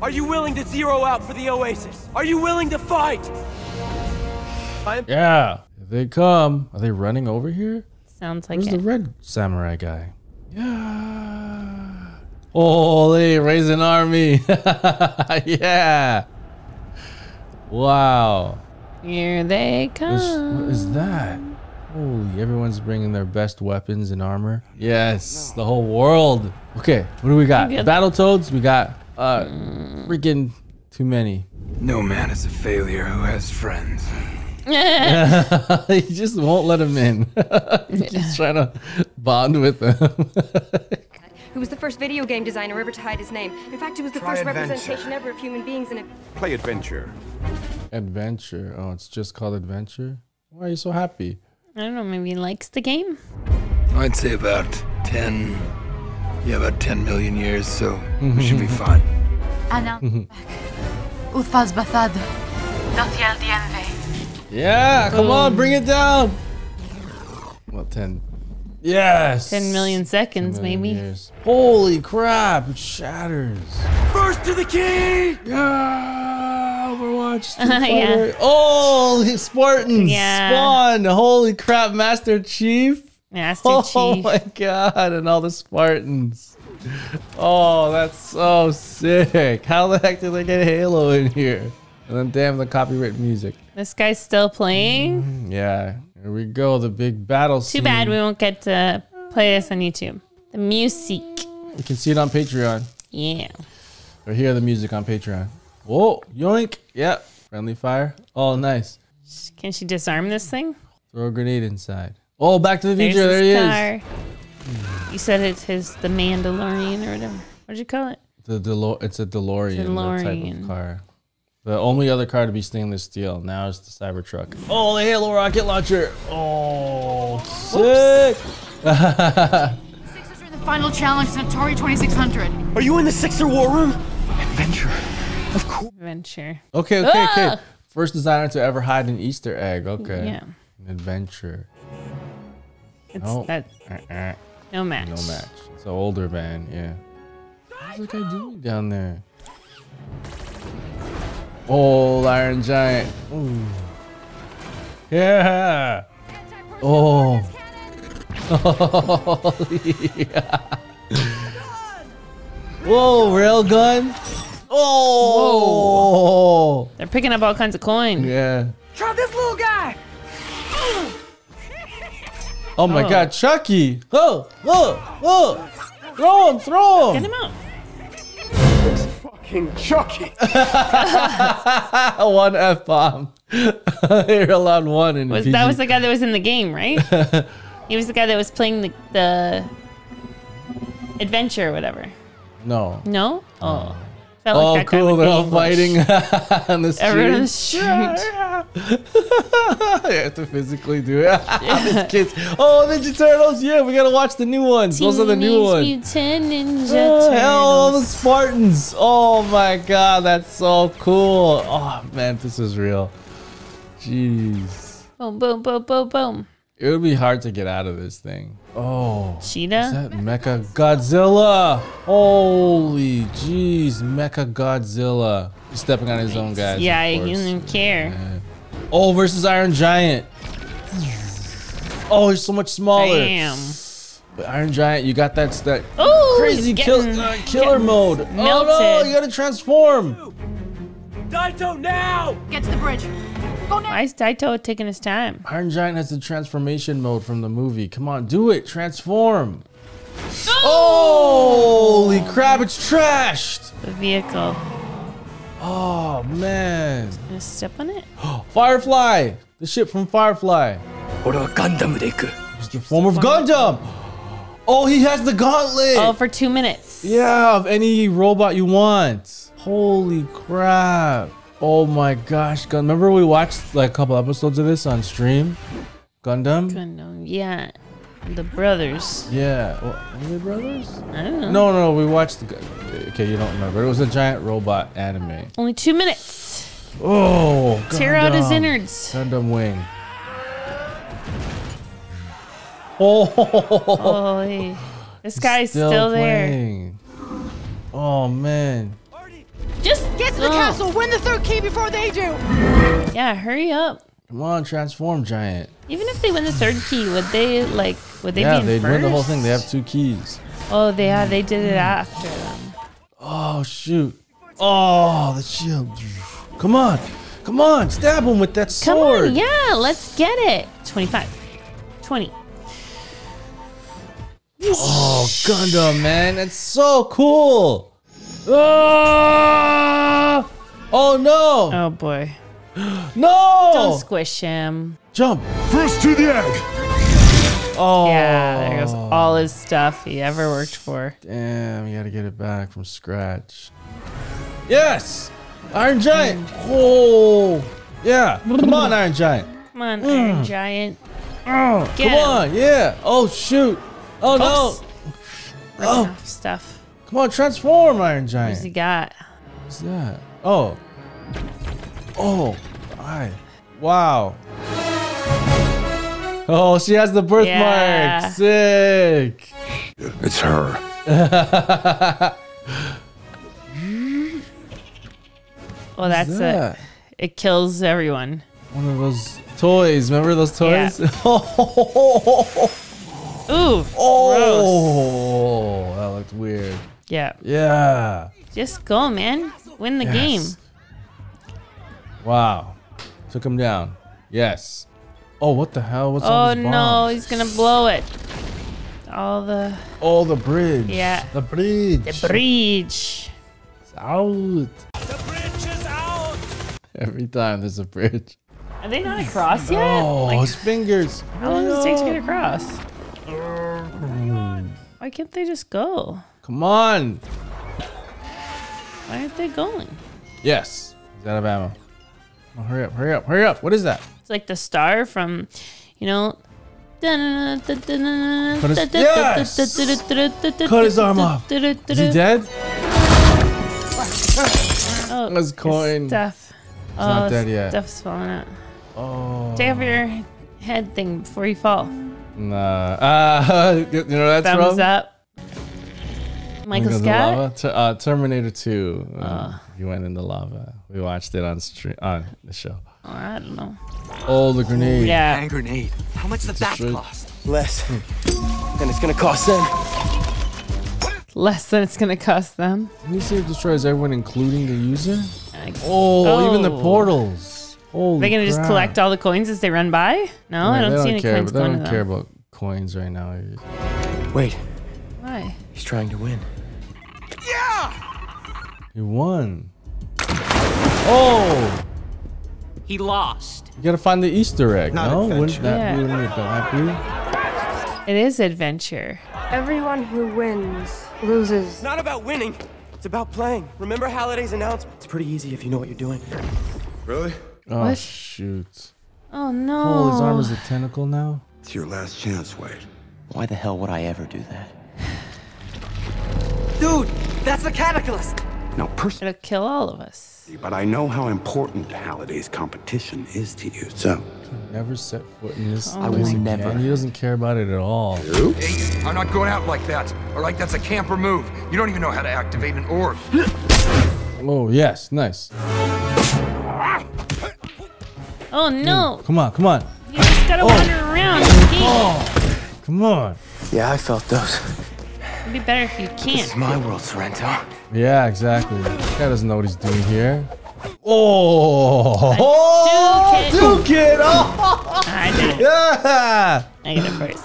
Are you willing to zero out for the Oasis? Are you willing to fight? I'm yeah. If they come. Are they running over here? Sounds like Where's it. Where's the red samurai guy? Yeah. Oh, they raise an army. Yeah. Wow. Here they come. What is that? Holy, everyone's bringing their best weapons and armor. Yes, no. The whole world. Okay, what do we got? Battletoads, we got... Uh, freaking too many. No man is a failure who has friends. He just won't let him in. He's just trying to bond with them. Who was the first video game designer ever to hide his name. In fact, it was the Try first adventure. representation ever of human beings in a... Play Adventure. Adventure. Oh, it's just called Adventure? Why are you so happy? I don't know. Maybe he likes the game? I'd say about ten... Yeah, about ten million years, so we should be fine. Anna. Uthfaz Bathad. Not yell the envy. Yeah, come on, bring it down. Well, ten. Yes! ten million seconds, ten million maybe. Years. Holy crap, it shatters. First to the key! Yeah! Overwatch. Street Fighter. Yeah. Oh, Spartans yeah. spawn. Holy crap, Master Chief. Master oh, Chief. Oh my god, and all the Spartans. Oh, that's so sick. How the heck did they get Halo in here? And then damn the copyright music. This guy's still playing? Mm, yeah. Here we go, the big battle scene. Too bad we won't get to play this on YouTube. The music. You can see it on Patreon. Yeah. Or hear the music on Patreon. Whoa, yoink. Yep. Friendly fire. Oh, nice. Can she disarm this thing? Throw a grenade inside. Oh, Back to the Future. There he car. is. You said it's his, the Mandalorian or whatever. What'd you call it? The DeLo It's a DeLorean, DeLorean. Type of car. The only other car to be stainless steel. Now it's the Cybertruck. Oh, the Halo rocket launcher. Oh, sick. Sixers are in the final challenge in Atari twenty-six hundred. Are you in the Sixer war room? Adventure. Of course. Adventure. Okay, okay, ah! okay. First designer to ever hide an Easter egg. Okay. Yeah. Adventure. It's no. that. Uh-uh. No match. No match. It's an older band, yeah. What's the guy doing down there? Old Iron Giant. Ooh. Yeah. Oh. Oh. Yeah. Whoa, railgun. Oh. Whoa. They're picking up all kinds of coin. Yeah. Try this little guy. Oh my oh. God, Chucky. Oh, oh, oh. Throw him, throw him. Get him out. Fucking Chucky. One F bomb. You're allowed one in was, That was the guy that was in the game, right? He was the guy that was playing the, the adventure or whatever. No. No? Oh. Felt oh, like that cool. They're all fighting on the street. Everyone on the street. Yeah, yeah. You have to physically do it. Yeah. Kids. Oh, Ninja Turtles. Yeah, we got to watch the new ones. Teenage Those are the new ones. Mutant Ninja Turtles. Oh, hell, the Spartans. Oh, my God. That's so cool. Oh, man, this is real. Jeez. Boom, boom, boom, boom, boom. It would be hard to get out of this thing. Oh. Cheetah? Is that Mecha Godzilla? Holy jeez. Mecha Godzilla. He's stepping on his own, guys. Yeah, he doesn't care. Yeah. Oh, versus Iron Giant. Oh, he's so much smaller. Damn. But Iron Giant, you got that, that Ooh, crazy getting, kill, uh, killer mode. Melted. Oh, no. You got to transform. Daito now. Get to the bridge. Why is Daito taking his time? Iron Giant has the transformation mode from the movie. Come on, do it. Transform. Oh! Holy crap, it's trashed. The vehicle. Oh, man. Just gonna step on it. Firefly. The ship from Firefly. It's the form of Gundam. Oh, he has the gauntlet. Oh, for two minutes. Yeah, of any robot you want. Holy crap. Oh my gosh, Gundam. Remember we watched like a couple episodes of this on stream? Gundam? Gundam, yeah. The brothers. Yeah. Well, are they brothers? I don't know. No, no, we watched the... Okay, you don't remember. It was a giant robot anime. Only two minutes. Oh, Gundam. Tear out his innards. Gundam wing. Oh. Oh, hey. This guy's still, still there. Playing. Oh, man. Just get to the oh. castle, win the third key before they do. Yeah, hurry up. Come on, transform, giant. Even if they win the third key, would they like? Would they yeah, be in they'd first? Win the whole thing. They have two keys. Oh, they are. They did it after them. Oh shoot! Oh, the shield. Come on, come on, stab him with that sword. Come on, yeah, let's get it. Twenty-five, twenty. Oh, Gundam, man, that's so cool. Ah! Oh no! Oh boy. No! Don't squish him. Jump! First to the egg! Oh. Yeah, there goes all his stuff he ever worked for. Damn, you gotta get it back from scratch. Yes! Iron Giant! Oh! Yeah! Come on, Iron Giant! Come on, mm. Iron Giant. Mm. Come him. on, yeah! Oh, shoot! Oh, Oops. no! Ripping oh. stuff. Come on, transform, Iron Giant! What's he got? What's that? Oh. Oh, I. Wow. Oh, she has the birthmark. Yeah. Sick. It's her. Well, that's that? it. It kills everyone. One of those toys. Remember those toys? Yeah. Ooh. Oh, gross. That looked weird. Yeah. Yeah. Just go, man. Win the yes. game. Wow. Took him down. Yes. Oh, what the hell? What's all this? Oh no, he's gonna blow it. All the Oh the bridge. Yeah. The bridge. The bridge. It's out. The bridge is out. Every time there's a bridge. Are they not across yet? Oh, like, his fingers. How long does it take to get across? Why can't they just go? Come on. Why aren't they going? Yes. He's out of ammo. Oh, hurry up, hurry up, hurry up. What is that? It's like the star from, you know. Yes! Cut his arm off. Is he dead? Oh, his coin. Stuff. He's oh, not dead yet. Stuff's falling out. Oh. Take off your head thing before you fall. Nah. Uh, you know that's wrong? Thumbs up. Michael Scott? Uh, Terminator two. Um, uh. He went in the lava. We watched it on stream, on the show. Oh, I don't know. Oh, the grenade. Yeah. Hand grenade. How much does that cost? Less than it's gonna cost them. Less than it's gonna cost them. Can you see if it destroys everyone, including the user? Oh, oh, even the portals. Holy They're gonna crap. just collect all the coins as they run by? No, Man, I don't see any care, coins going to them. They don't care about coins right now. Wait. Why? He's trying to win. Yeah! He won. Oh! He lost. You gotta find the Easter egg, Not no? Wouldn't that be happy? It is adventure. Everyone who wins loses. It's not about winning. It's about playing. Remember Halliday's announcement? It's pretty easy if you know what you're doing. Really? Oh, what? Shoot. Oh, no. Oh, his arm is a tentacle now? It's your last chance, Wade. Why the hell would I ever do that? Dude, that's the Cataclysm. No person. It'll kill all of us. But I know how important Halliday's competition is to you, so. Never set foot in this. Oh, I will never. And he doesn't care about it at all. Hey, I'm not going out like that. All right, that's a camper move. You don't even know how to activate an orb. Oh yes, nice. Oh no! Come on, come on. You just gotta oh. wander around. Oh. Come on. Yeah, I felt those. It'd be better if you can't. This is my world, Sorrento. Yeah, exactly. This guy doesn't know what he's doing here. Oh! Oh! Duke it! Oh! I did it. Yeah! I get it first.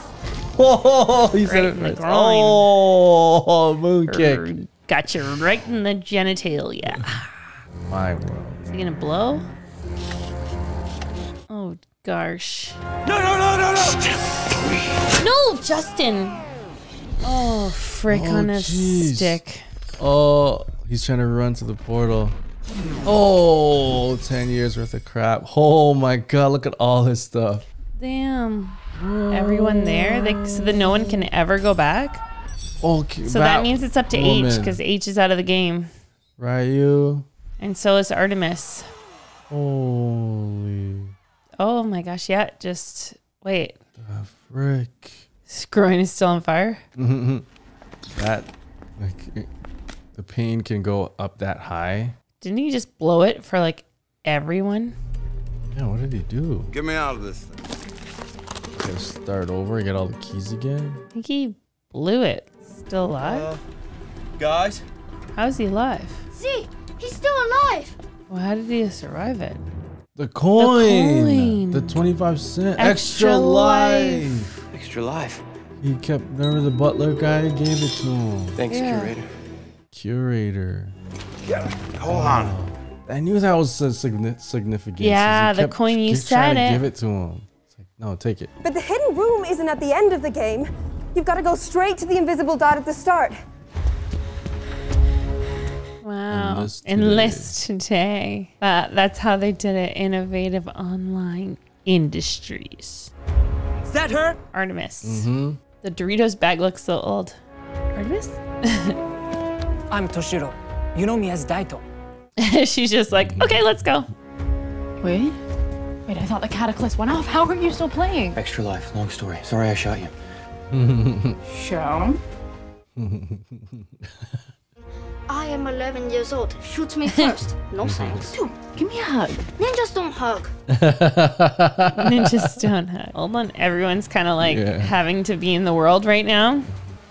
Oh! He right said it first. Oh! Moon kick. Got you right in the genitalia. My world. Is he gonna blow? Oh, gosh. No, no, no, no, no! No, Justin! Oh, frick oh, on a geez. stick. Oh, he's trying to run to the portal. Oh, ten years worth of crap. Oh my God, look at all his stuff. Damn. Oh. Everyone there? They, so that no one can ever go back? Okay, so that, that means it's up to woman. H, because H is out of the game. Ryu. And so is Artemis. Holy. Oh my gosh, yeah, just wait. The frick. His groin is still on fire. Mm-hmm. That, like, the pain can go up that high. Didn't he just blow it for like everyone? Yeah, what did he do? Get me out of this thing. Gotta start over and get all the keys again. I think he blew it. Still alive? Uh, guys? How is he alive? See, he's still alive. Well, how did he survive it? The coin. The, coin. the twenty-five cent extra, extra life. life. Extra life. He kept. Remember the butler guy gave it to him. Thanks, yeah. curator. Curator. Yeah, hold on. I knew that was a significant. Yeah, the coin you said it. Give it to him. It's like, no, take it. But the hidden room isn't at the end of the game. You've got to go straight to the invisible dot at the start. Wow. Enlist today. Enlist today. That, that's how they did it. Innovative Online Industries. Is that her? Artemis. Mm-hmm. The Doritos bag looks so old. Artemis? I'm Toshiro. You know me as Daito. She's just like, okay, let's go. Wait. Wait, I thought the cataclysm went off. How are you still playing? Extra life. Long story. Sorry I shot you. Show. I am eleven years old. Shoot me first. No thanks. Dude, give me a hug. Ninjas don't hug. Ninjas don't hug. Hold on. Everyone's kind of like yeah. having to be in the world right now.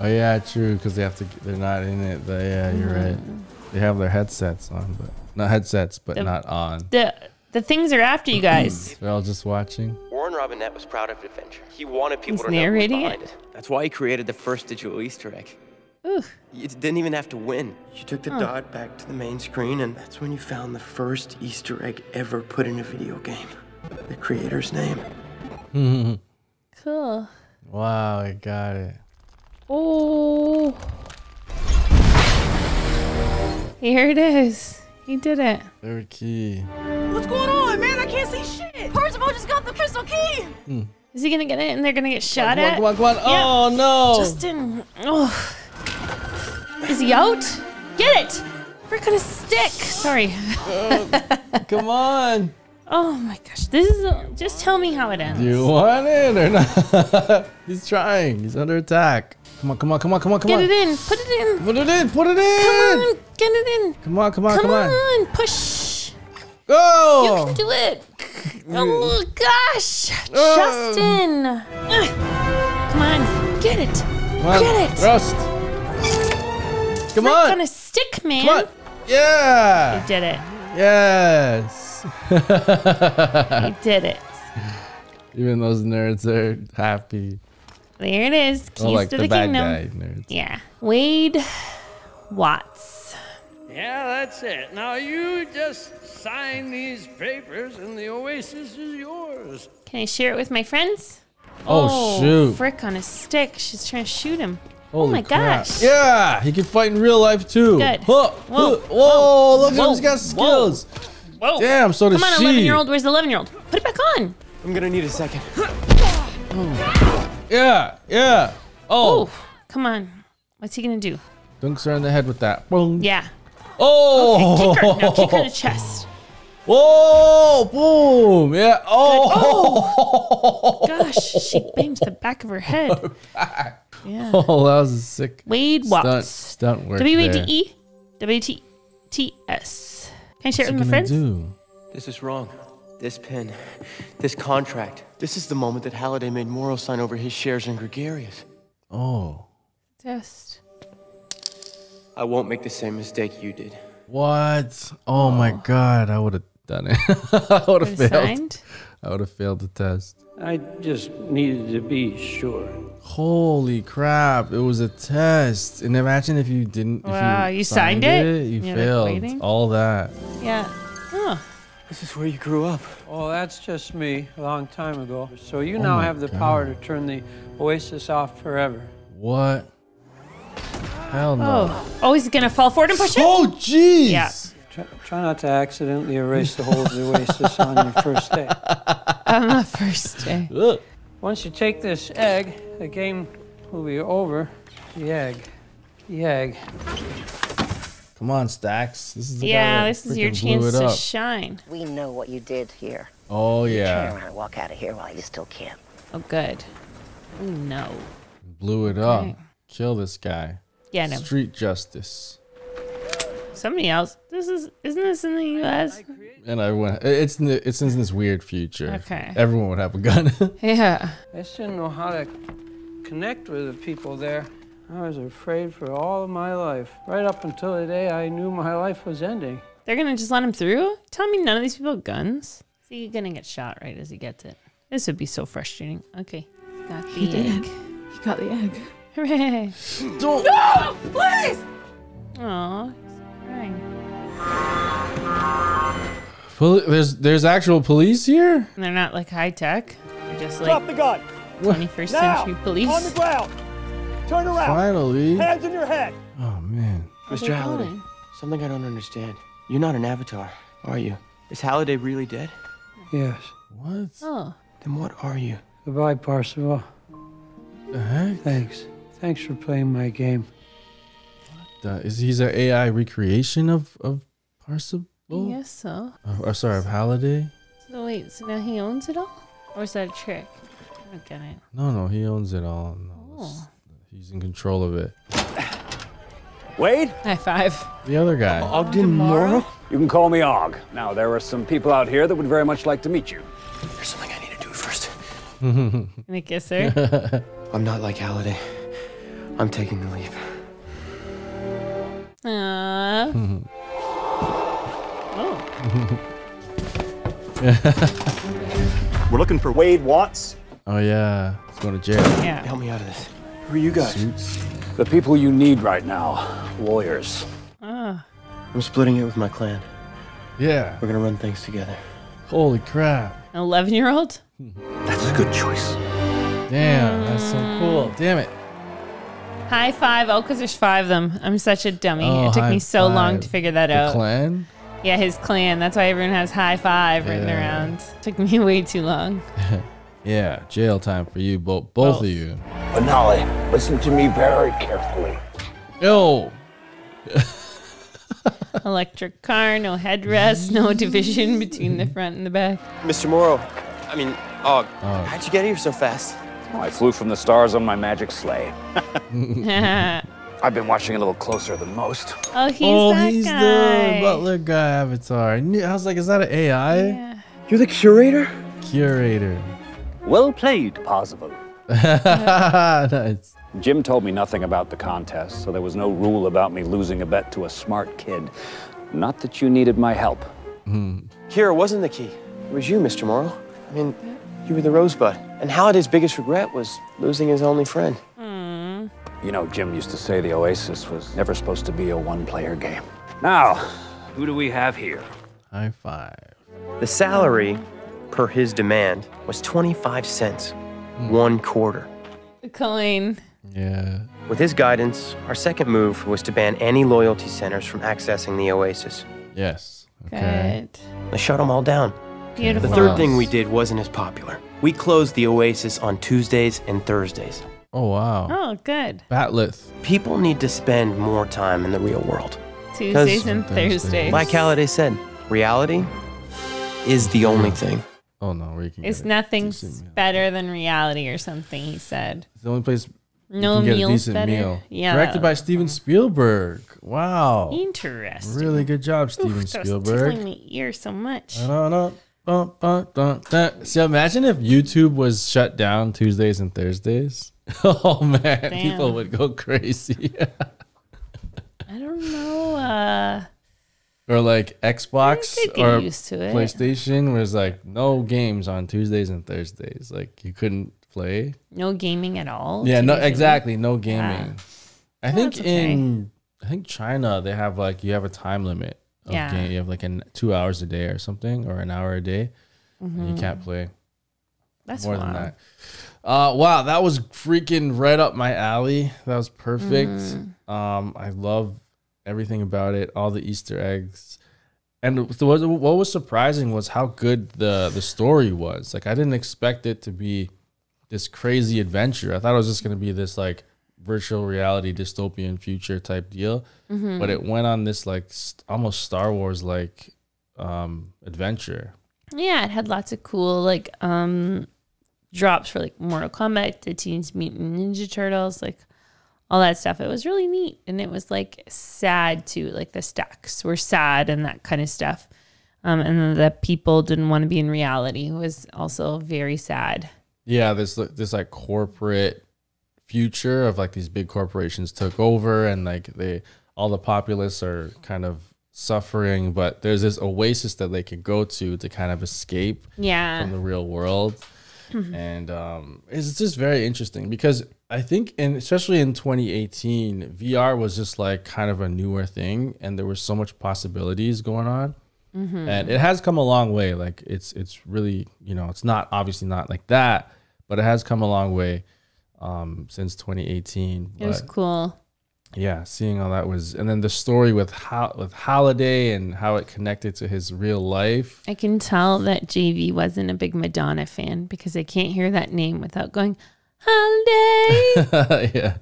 Oh, yeah, true. Because they have to, they're not in it. But yeah, you're mm. right. They have their headsets on, but not headsets, but the, not on. The the things are after you guys. They're all just watching. Warren Robinette was proud of adventure. He wanted people He's to know what's behind it. That's why he created the first digital Easter egg. Ooh. You didn't even have to win. You took the oh. dot back to the main screen, and that's when you found the first Easter egg ever put in a video game. The creator's name. Cool. Wow, I got it. Oh. Here it is. He did it. Third key. What's going on, man? I can't see shit. Parzival just got the crystal key. Mm. Is he gonna get it and they're gonna get shot go on, at? Go on, go on. Yeah. Oh no! Justin. Oh. Is he out? Get it! We're gonna stick. Sorry. Uh, come on. Oh my gosh. This is. A, just tell me how it ends. Do you want it or not? He's trying. He's under attack. Come on, come on, come on, come on, come on. Get it in. Put it in. Put it in. Put it in. Come on. Get it in. Come on, come on, come on. Come on. Push. Go. You can do it. Oh, gosh. Oh. Justin. Come on. Get it. Come on. Get it. Rust. Come on. It's not gonna stick, man. Come on. Yeah. You did it. Yes. You did it. Even those nerds are happy. There it is. Keys oh, like to the, the bad kingdom. Guy, nerds. Yeah. Wade Watts. Yeah, that's it. Now you just sign these papers and the Oasis is yours. Can I share it with my friends? Oh, oh shoot. Frick on a stick. She's trying to shoot him. Holy oh my crap. Gosh. Yeah, he can fight in real life too. Good. Huh. Whoa. Whoa. Whoa. Look at him. He's got skills. Whoa. Whoa. Damn, so does she. Come on, eleven year old. Where's the eleven year old? Put it back on. I'm going to need a second. Oh. Yeah, yeah. Oh, ooh, come on. What's he gonna do? Dunks her in the head with that. Boom. Yeah. Oh. Okay, kick her. Now kick her in the chest. Whoa! Boom! Yeah. Oh. oh. Gosh, she banged the back of her head. Her back. Yeah. Oh, that was a sick. Wade Watts. Stunt work. W a d e, w t t s. Can I share it with my friends? Do? This is wrong. This pen, this contract. This is the moment that Halliday made Morrow sign over his shares in Gregarious. Oh. Test. I won't make the same mistake you did. What? Oh, oh. my God. I would have done it. I would have failed. Signed? I would have failed the test. I just needed to be sure. Holy crap. It was a test. And imagine if you didn't. Wow, if you, you signed, signed it? it you You're failed. Like all that. Yeah. Huh. This is where you grew up. Oh, that's just me a long time ago. So you oh now have the God. power to turn the Oasis off forever. What? Hell no. Oh, oh he's going to fall forward and push it? Oh, jeez. Yeah. Try, try not to accidentally erase the whole of the Oasis on your first day. On the first day. Look. Once you take this egg, the game will be over. The egg. The egg. Come on, Stacks. This is the yeah, guy that this is your chance to shine. We know what you did here. Oh, yeah. Turn around and walk out of here while you still can. Oh, good. Ooh, no. Blew it up. Okay. Kill this guy. Yeah, no. Street justice. Somebody else. This is, isn't this in the U S? And I went, it's, it's in this weird future. Okay. Everyone would have a gun. Yeah. I just didn't know how to connect with the people there. I was afraid for all of my life. Right up until the day I knew my life was ending. They're gonna just let him through? Tell me none of these people have guns. See, you're gonna get shot right as he gets it. This would be so frustrating. Okay, got the he egg. Did. He got the egg. Hooray. Don't. No, please! Aw, he's crying. Poli there's there's actual police here? And they're not like high tech. They're just like drop the gun. twenty-first now, century police. On the ground. Turn around. Finally. Hands in your head. Oh man. Mister Halliday, calling? something I don't understand. You're not an avatar, are you? Is Halliday really dead? Yes. What? Oh. Then what are you? Goodbye, Parzival. The heck? Thanks. Thanks for playing my game. What the? Is he's an A I recreation of of Parzival? Yes, so. Oh, oh, sorry, of Halliday. So wait, so now he owns it all, or is that a trick? I don't get it. No, no, he owns it all. No, oh. He's in control of it. Wade? High five. The other guy. Ogden Morrow? You can call me Og. Now, there are some people out here that would very much like to meet you. There's something I need to do first. Can I kiss her? I'm not like Halliday. I'm taking the leave. Aww. Oh. We're looking for Wade Watts. Oh, yeah. Let's go to jail. Yeah. Help me out of this. Who are you guys? Suits. The people you need right now. Lawyers. Ah. I'm splitting it with my clan. Yeah. We're going to run things together. Holy crap. An eleven-year-old? That's a good choice. Damn, mm. that's so cool. Damn it. High five. Oh, because there's five of them. I'm such a dummy. Oh, it took me so five. long to figure that the out. Clan? Yeah, his clan. That's why everyone has high five yeah. written around. It took me way too long. Yeah, jail time for you, bo both both of you. But Nolly, listen to me very carefully. Yo. Electric car, no headrest, no division between the front and the back. Mister Morrow, I mean, Og, oh. how'd you get here so fast? Oh, I flew from the stars on my magic sleigh. I've been watching a little closer than most. Oh, he's oh, that he's guy. the butler guy avatar. I was like, is that an A I? Yeah. You're the curator? Curator. Well played, Parzival. Nice. Jim told me nothing about the contest, so there was no rule about me losing a bet to a smart kid. Not that you needed my help. Mm. Kira wasn't the key. It was you, Mister Morrow. I mean, you were the rosebud. And Halliday's biggest regret was losing his only friend. Mm. You know, Jim used to say the Oasis was never supposed to be a one-player game. Now, who do we have here? High five. The salary per his demand was twenty-five cents, mm. one quarter. A coin. Yeah. With his guidance, our second move was to ban any loyalty centers from accessing the Oasis. Yes. Okay. Good. They shut them all down. Beautiful. The third thing we did wasn't as popular. We closed the Oasis on Tuesdays and Thursdays. Oh, wow. Oh, good. Batleth. People need to spend more time in the real world. Tuesdays and Thursdays. Like Halliday said, reality is the only thing. Oh, no. Where you can it's nothing better than reality or something, he said. It's the only place no you can get a decent better. meal. Yeah, Directed by Steven Spielberg. Wow. Interesting. Really good job, Steven Oof, Spielberg. It's my ear so much. So imagine if YouTube was shut down Tuesdays and Thursdays. Oh, man. Damn. People would go crazy. I don't know. Uh... Or like Xbox or PlayStation, where it's like no games on Tuesdays and Thursdays. Like you couldn't play. No gaming at all. Yeah, no, exactly, no gaming. Yeah. I well, think okay. in I think China they have like you have a time limit. Of yeah. game. You have like an two hours a day or something, or an hour a day, mm-hmm. and you can't play. That's more wild. than that. Uh, wow, that was freaking right up my alley. That was perfect. Mm. Um, I love. Everything about it, all the Easter eggs, and what was surprising was how good the the story was. Like I didn't expect it to be this crazy adventure. I thought it was just going to be this like virtual reality dystopian future type deal, mm-hmm. but it went on this like st almost Star Wars like um, adventure. Yeah, it had lots of cool like um, drops for like Mortal Kombat, the Teenage Mutant Ninja Turtles, like. All that stuff. It was really neat. And it was like sad too. Like the stacks were sad and that kind of stuff. Um, and the people didn't want to be in reality was also very sad. Yeah. This, this like corporate future of like these big corporations took over and like they, all the populace are kind of suffering, but there's this oasis that they could go to to kind of escape yeah. from the real world. Mm-hmm. And um, it's just very interesting because I think, and especially in twenty eighteen, V R was just like kind of a newer thing, and there were so much possibilities going on. Mm-hmm. And it has come a long way. Like it's it's really, you know, it's not obviously not like that, but it has come a long way um, since twenty eighteen. It but, was cool. Yeah, seeing all that was, and then the story with how with Halliday and how it connected to his real life. I can tell that J V wasn't a big Madonna fan because I can't hear that name without going Halliday. yeah,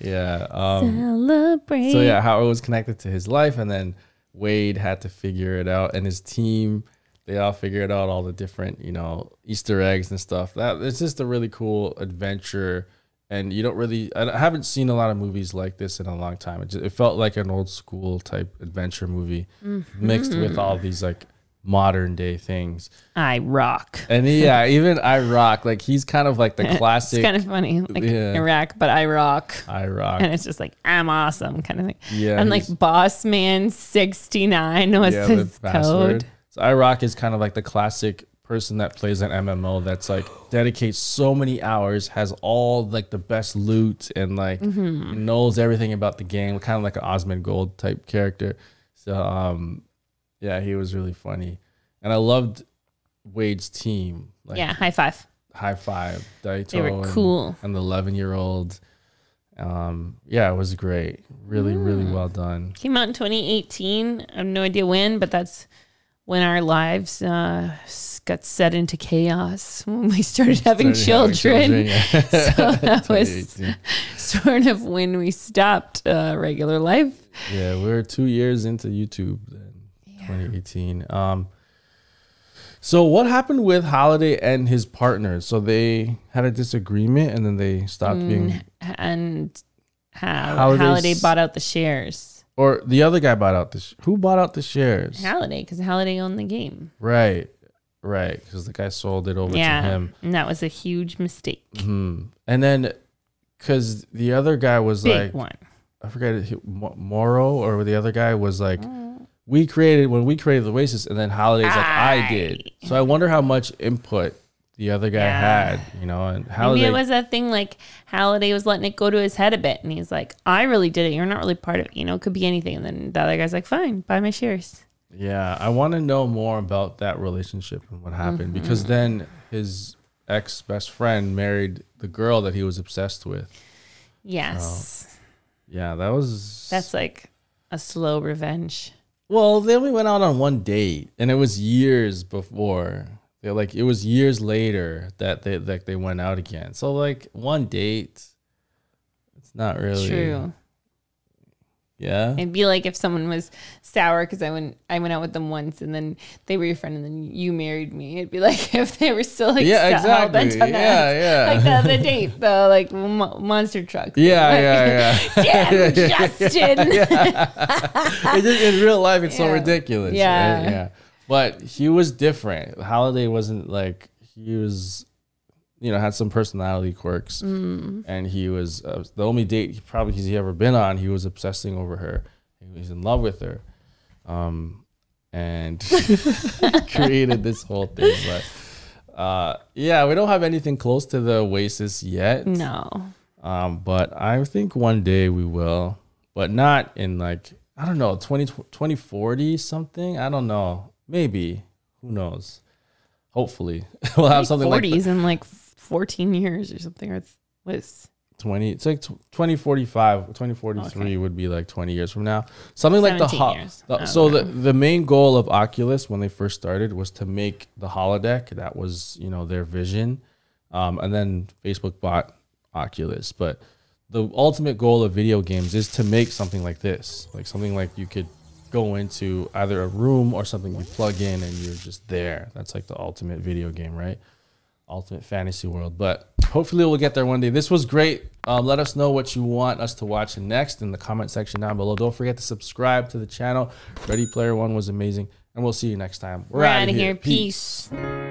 yeah. Um, Celebrate. So yeah, how it was connected to his life, and then Wade had to figure it out, and his team, they all figured out all the different, you know, Easter eggs and stuff. That it's just a really cool adventure. And you don't really, I haven't seen a lot of movies like this in a long time. It, just, it felt like an old school type adventure movie mm-hmm. mixed with all these like modern day things. I rock. And yeah, even I rock. Like he's kind of like the classic. It's kind of funny. Like yeah. Iraq, but I rock. I rock. And it's just like, I'm awesome kind of thing. Yeah. And like Boss Man sixty-nine was yeah, his code. So I rock is kind of like the classic person that plays an M M O that's like dedicates so many hours, has all like the best loot, and like mm-hmm. knows everything about the game, kind of like an Osmond Gold type character. So um yeah, he was really funny, and I loved Wade's team. Like, yeah, high five, high five, Daito, they were cool, and, and the eleven year old. Um yeah, it was great. Really, mm. really well done. Came out in twenty eighteen. I have no idea when, but that's when our lives uh, got set into chaos, when we started having started children. Having children yeah. So that was sort of when we stopped uh, regular life. Yeah, we were two years into YouTube then, yeah. twenty eighteen. Um, so what happened with Halliday and his partner? So they had a disagreement, and then they stopped mm, being... And how Halliday bought out the shares. Or the other guy bought out the sh who bought out the shares? Halliday, because Halliday owned the game. Right, right, because the guy sold it over yeah, to him. And that was a huge mistake. Mm-hmm. And then, because the other guy was Big like, one. I forget, Morrow or the other guy was like, mm. we created when we created the Oasis, and then Halliday's I... like, I did. So I wonder how much input the other guy yeah. had, you know, and Halliday. Maybe it was that thing like Halliday was letting it go to his head a bit, and he's like, I really did it. You're not really part of it. You know, it could be anything. And then the other guy's like, fine, buy my shares. Yeah. I want to know more about that relationship and what happened mm-hmm. because then his ex best friend married the girl that he was obsessed with. Yes. So, yeah. That was. That's like a slow revenge. Well, they only went out on one date, and it was years before. They're like, it was years later that they like they went out again. So like one date, it's not really true. Yeah, it'd be like if someone was sour because I went I went out with them once, and then they were your friend, and then you married me. It'd be like if they were still like yeah sour, exactly on yeah that. yeah like the other date though, like mo monster trucks. Yeah like, yeah yeah. Damn, yeah, Justin. Yeah, yeah. It just, in real life, it's yeah. so ridiculous. Yeah right? yeah. But he was different. Halliday wasn't like, he was, you know, had some personality quirks. Mm. And he was, uh, the only date he probably he's ever been on, he was obsessing over her. He was in love with her. Um, and created this whole thing. But uh, yeah, we don't have anything close to the Oasis yet. No. Um, but I think one day we will. But not in like, I don't know, twenty forty something? I don't know. Maybe. Who knows? Hopefully. We'll have something like forties in like fourteen years or something. Or it's twenty. It's like twenty forty-five. twenty forty-three okay. would be like twenty years from now. Something like the holodeck. Oh, so okay. the, the main goal of Oculus when they first started was to make the holodeck. That was, you know, their vision. Um, and then Facebook bought Oculus. But the ultimate goal of video games is to make something like this. Like something like you could go into either a room or something you plug in, and you're just there. That's like the ultimate video game, right? Ultimate fantasy world. But hopefully we'll get there one day. This was great. Um, let us know what you want us to watch next in the comment section down below. Don't forget to subscribe to the channel. Ready Player One was amazing, and we'll see you next time. We're, We're out of here. here. Peace. Peace.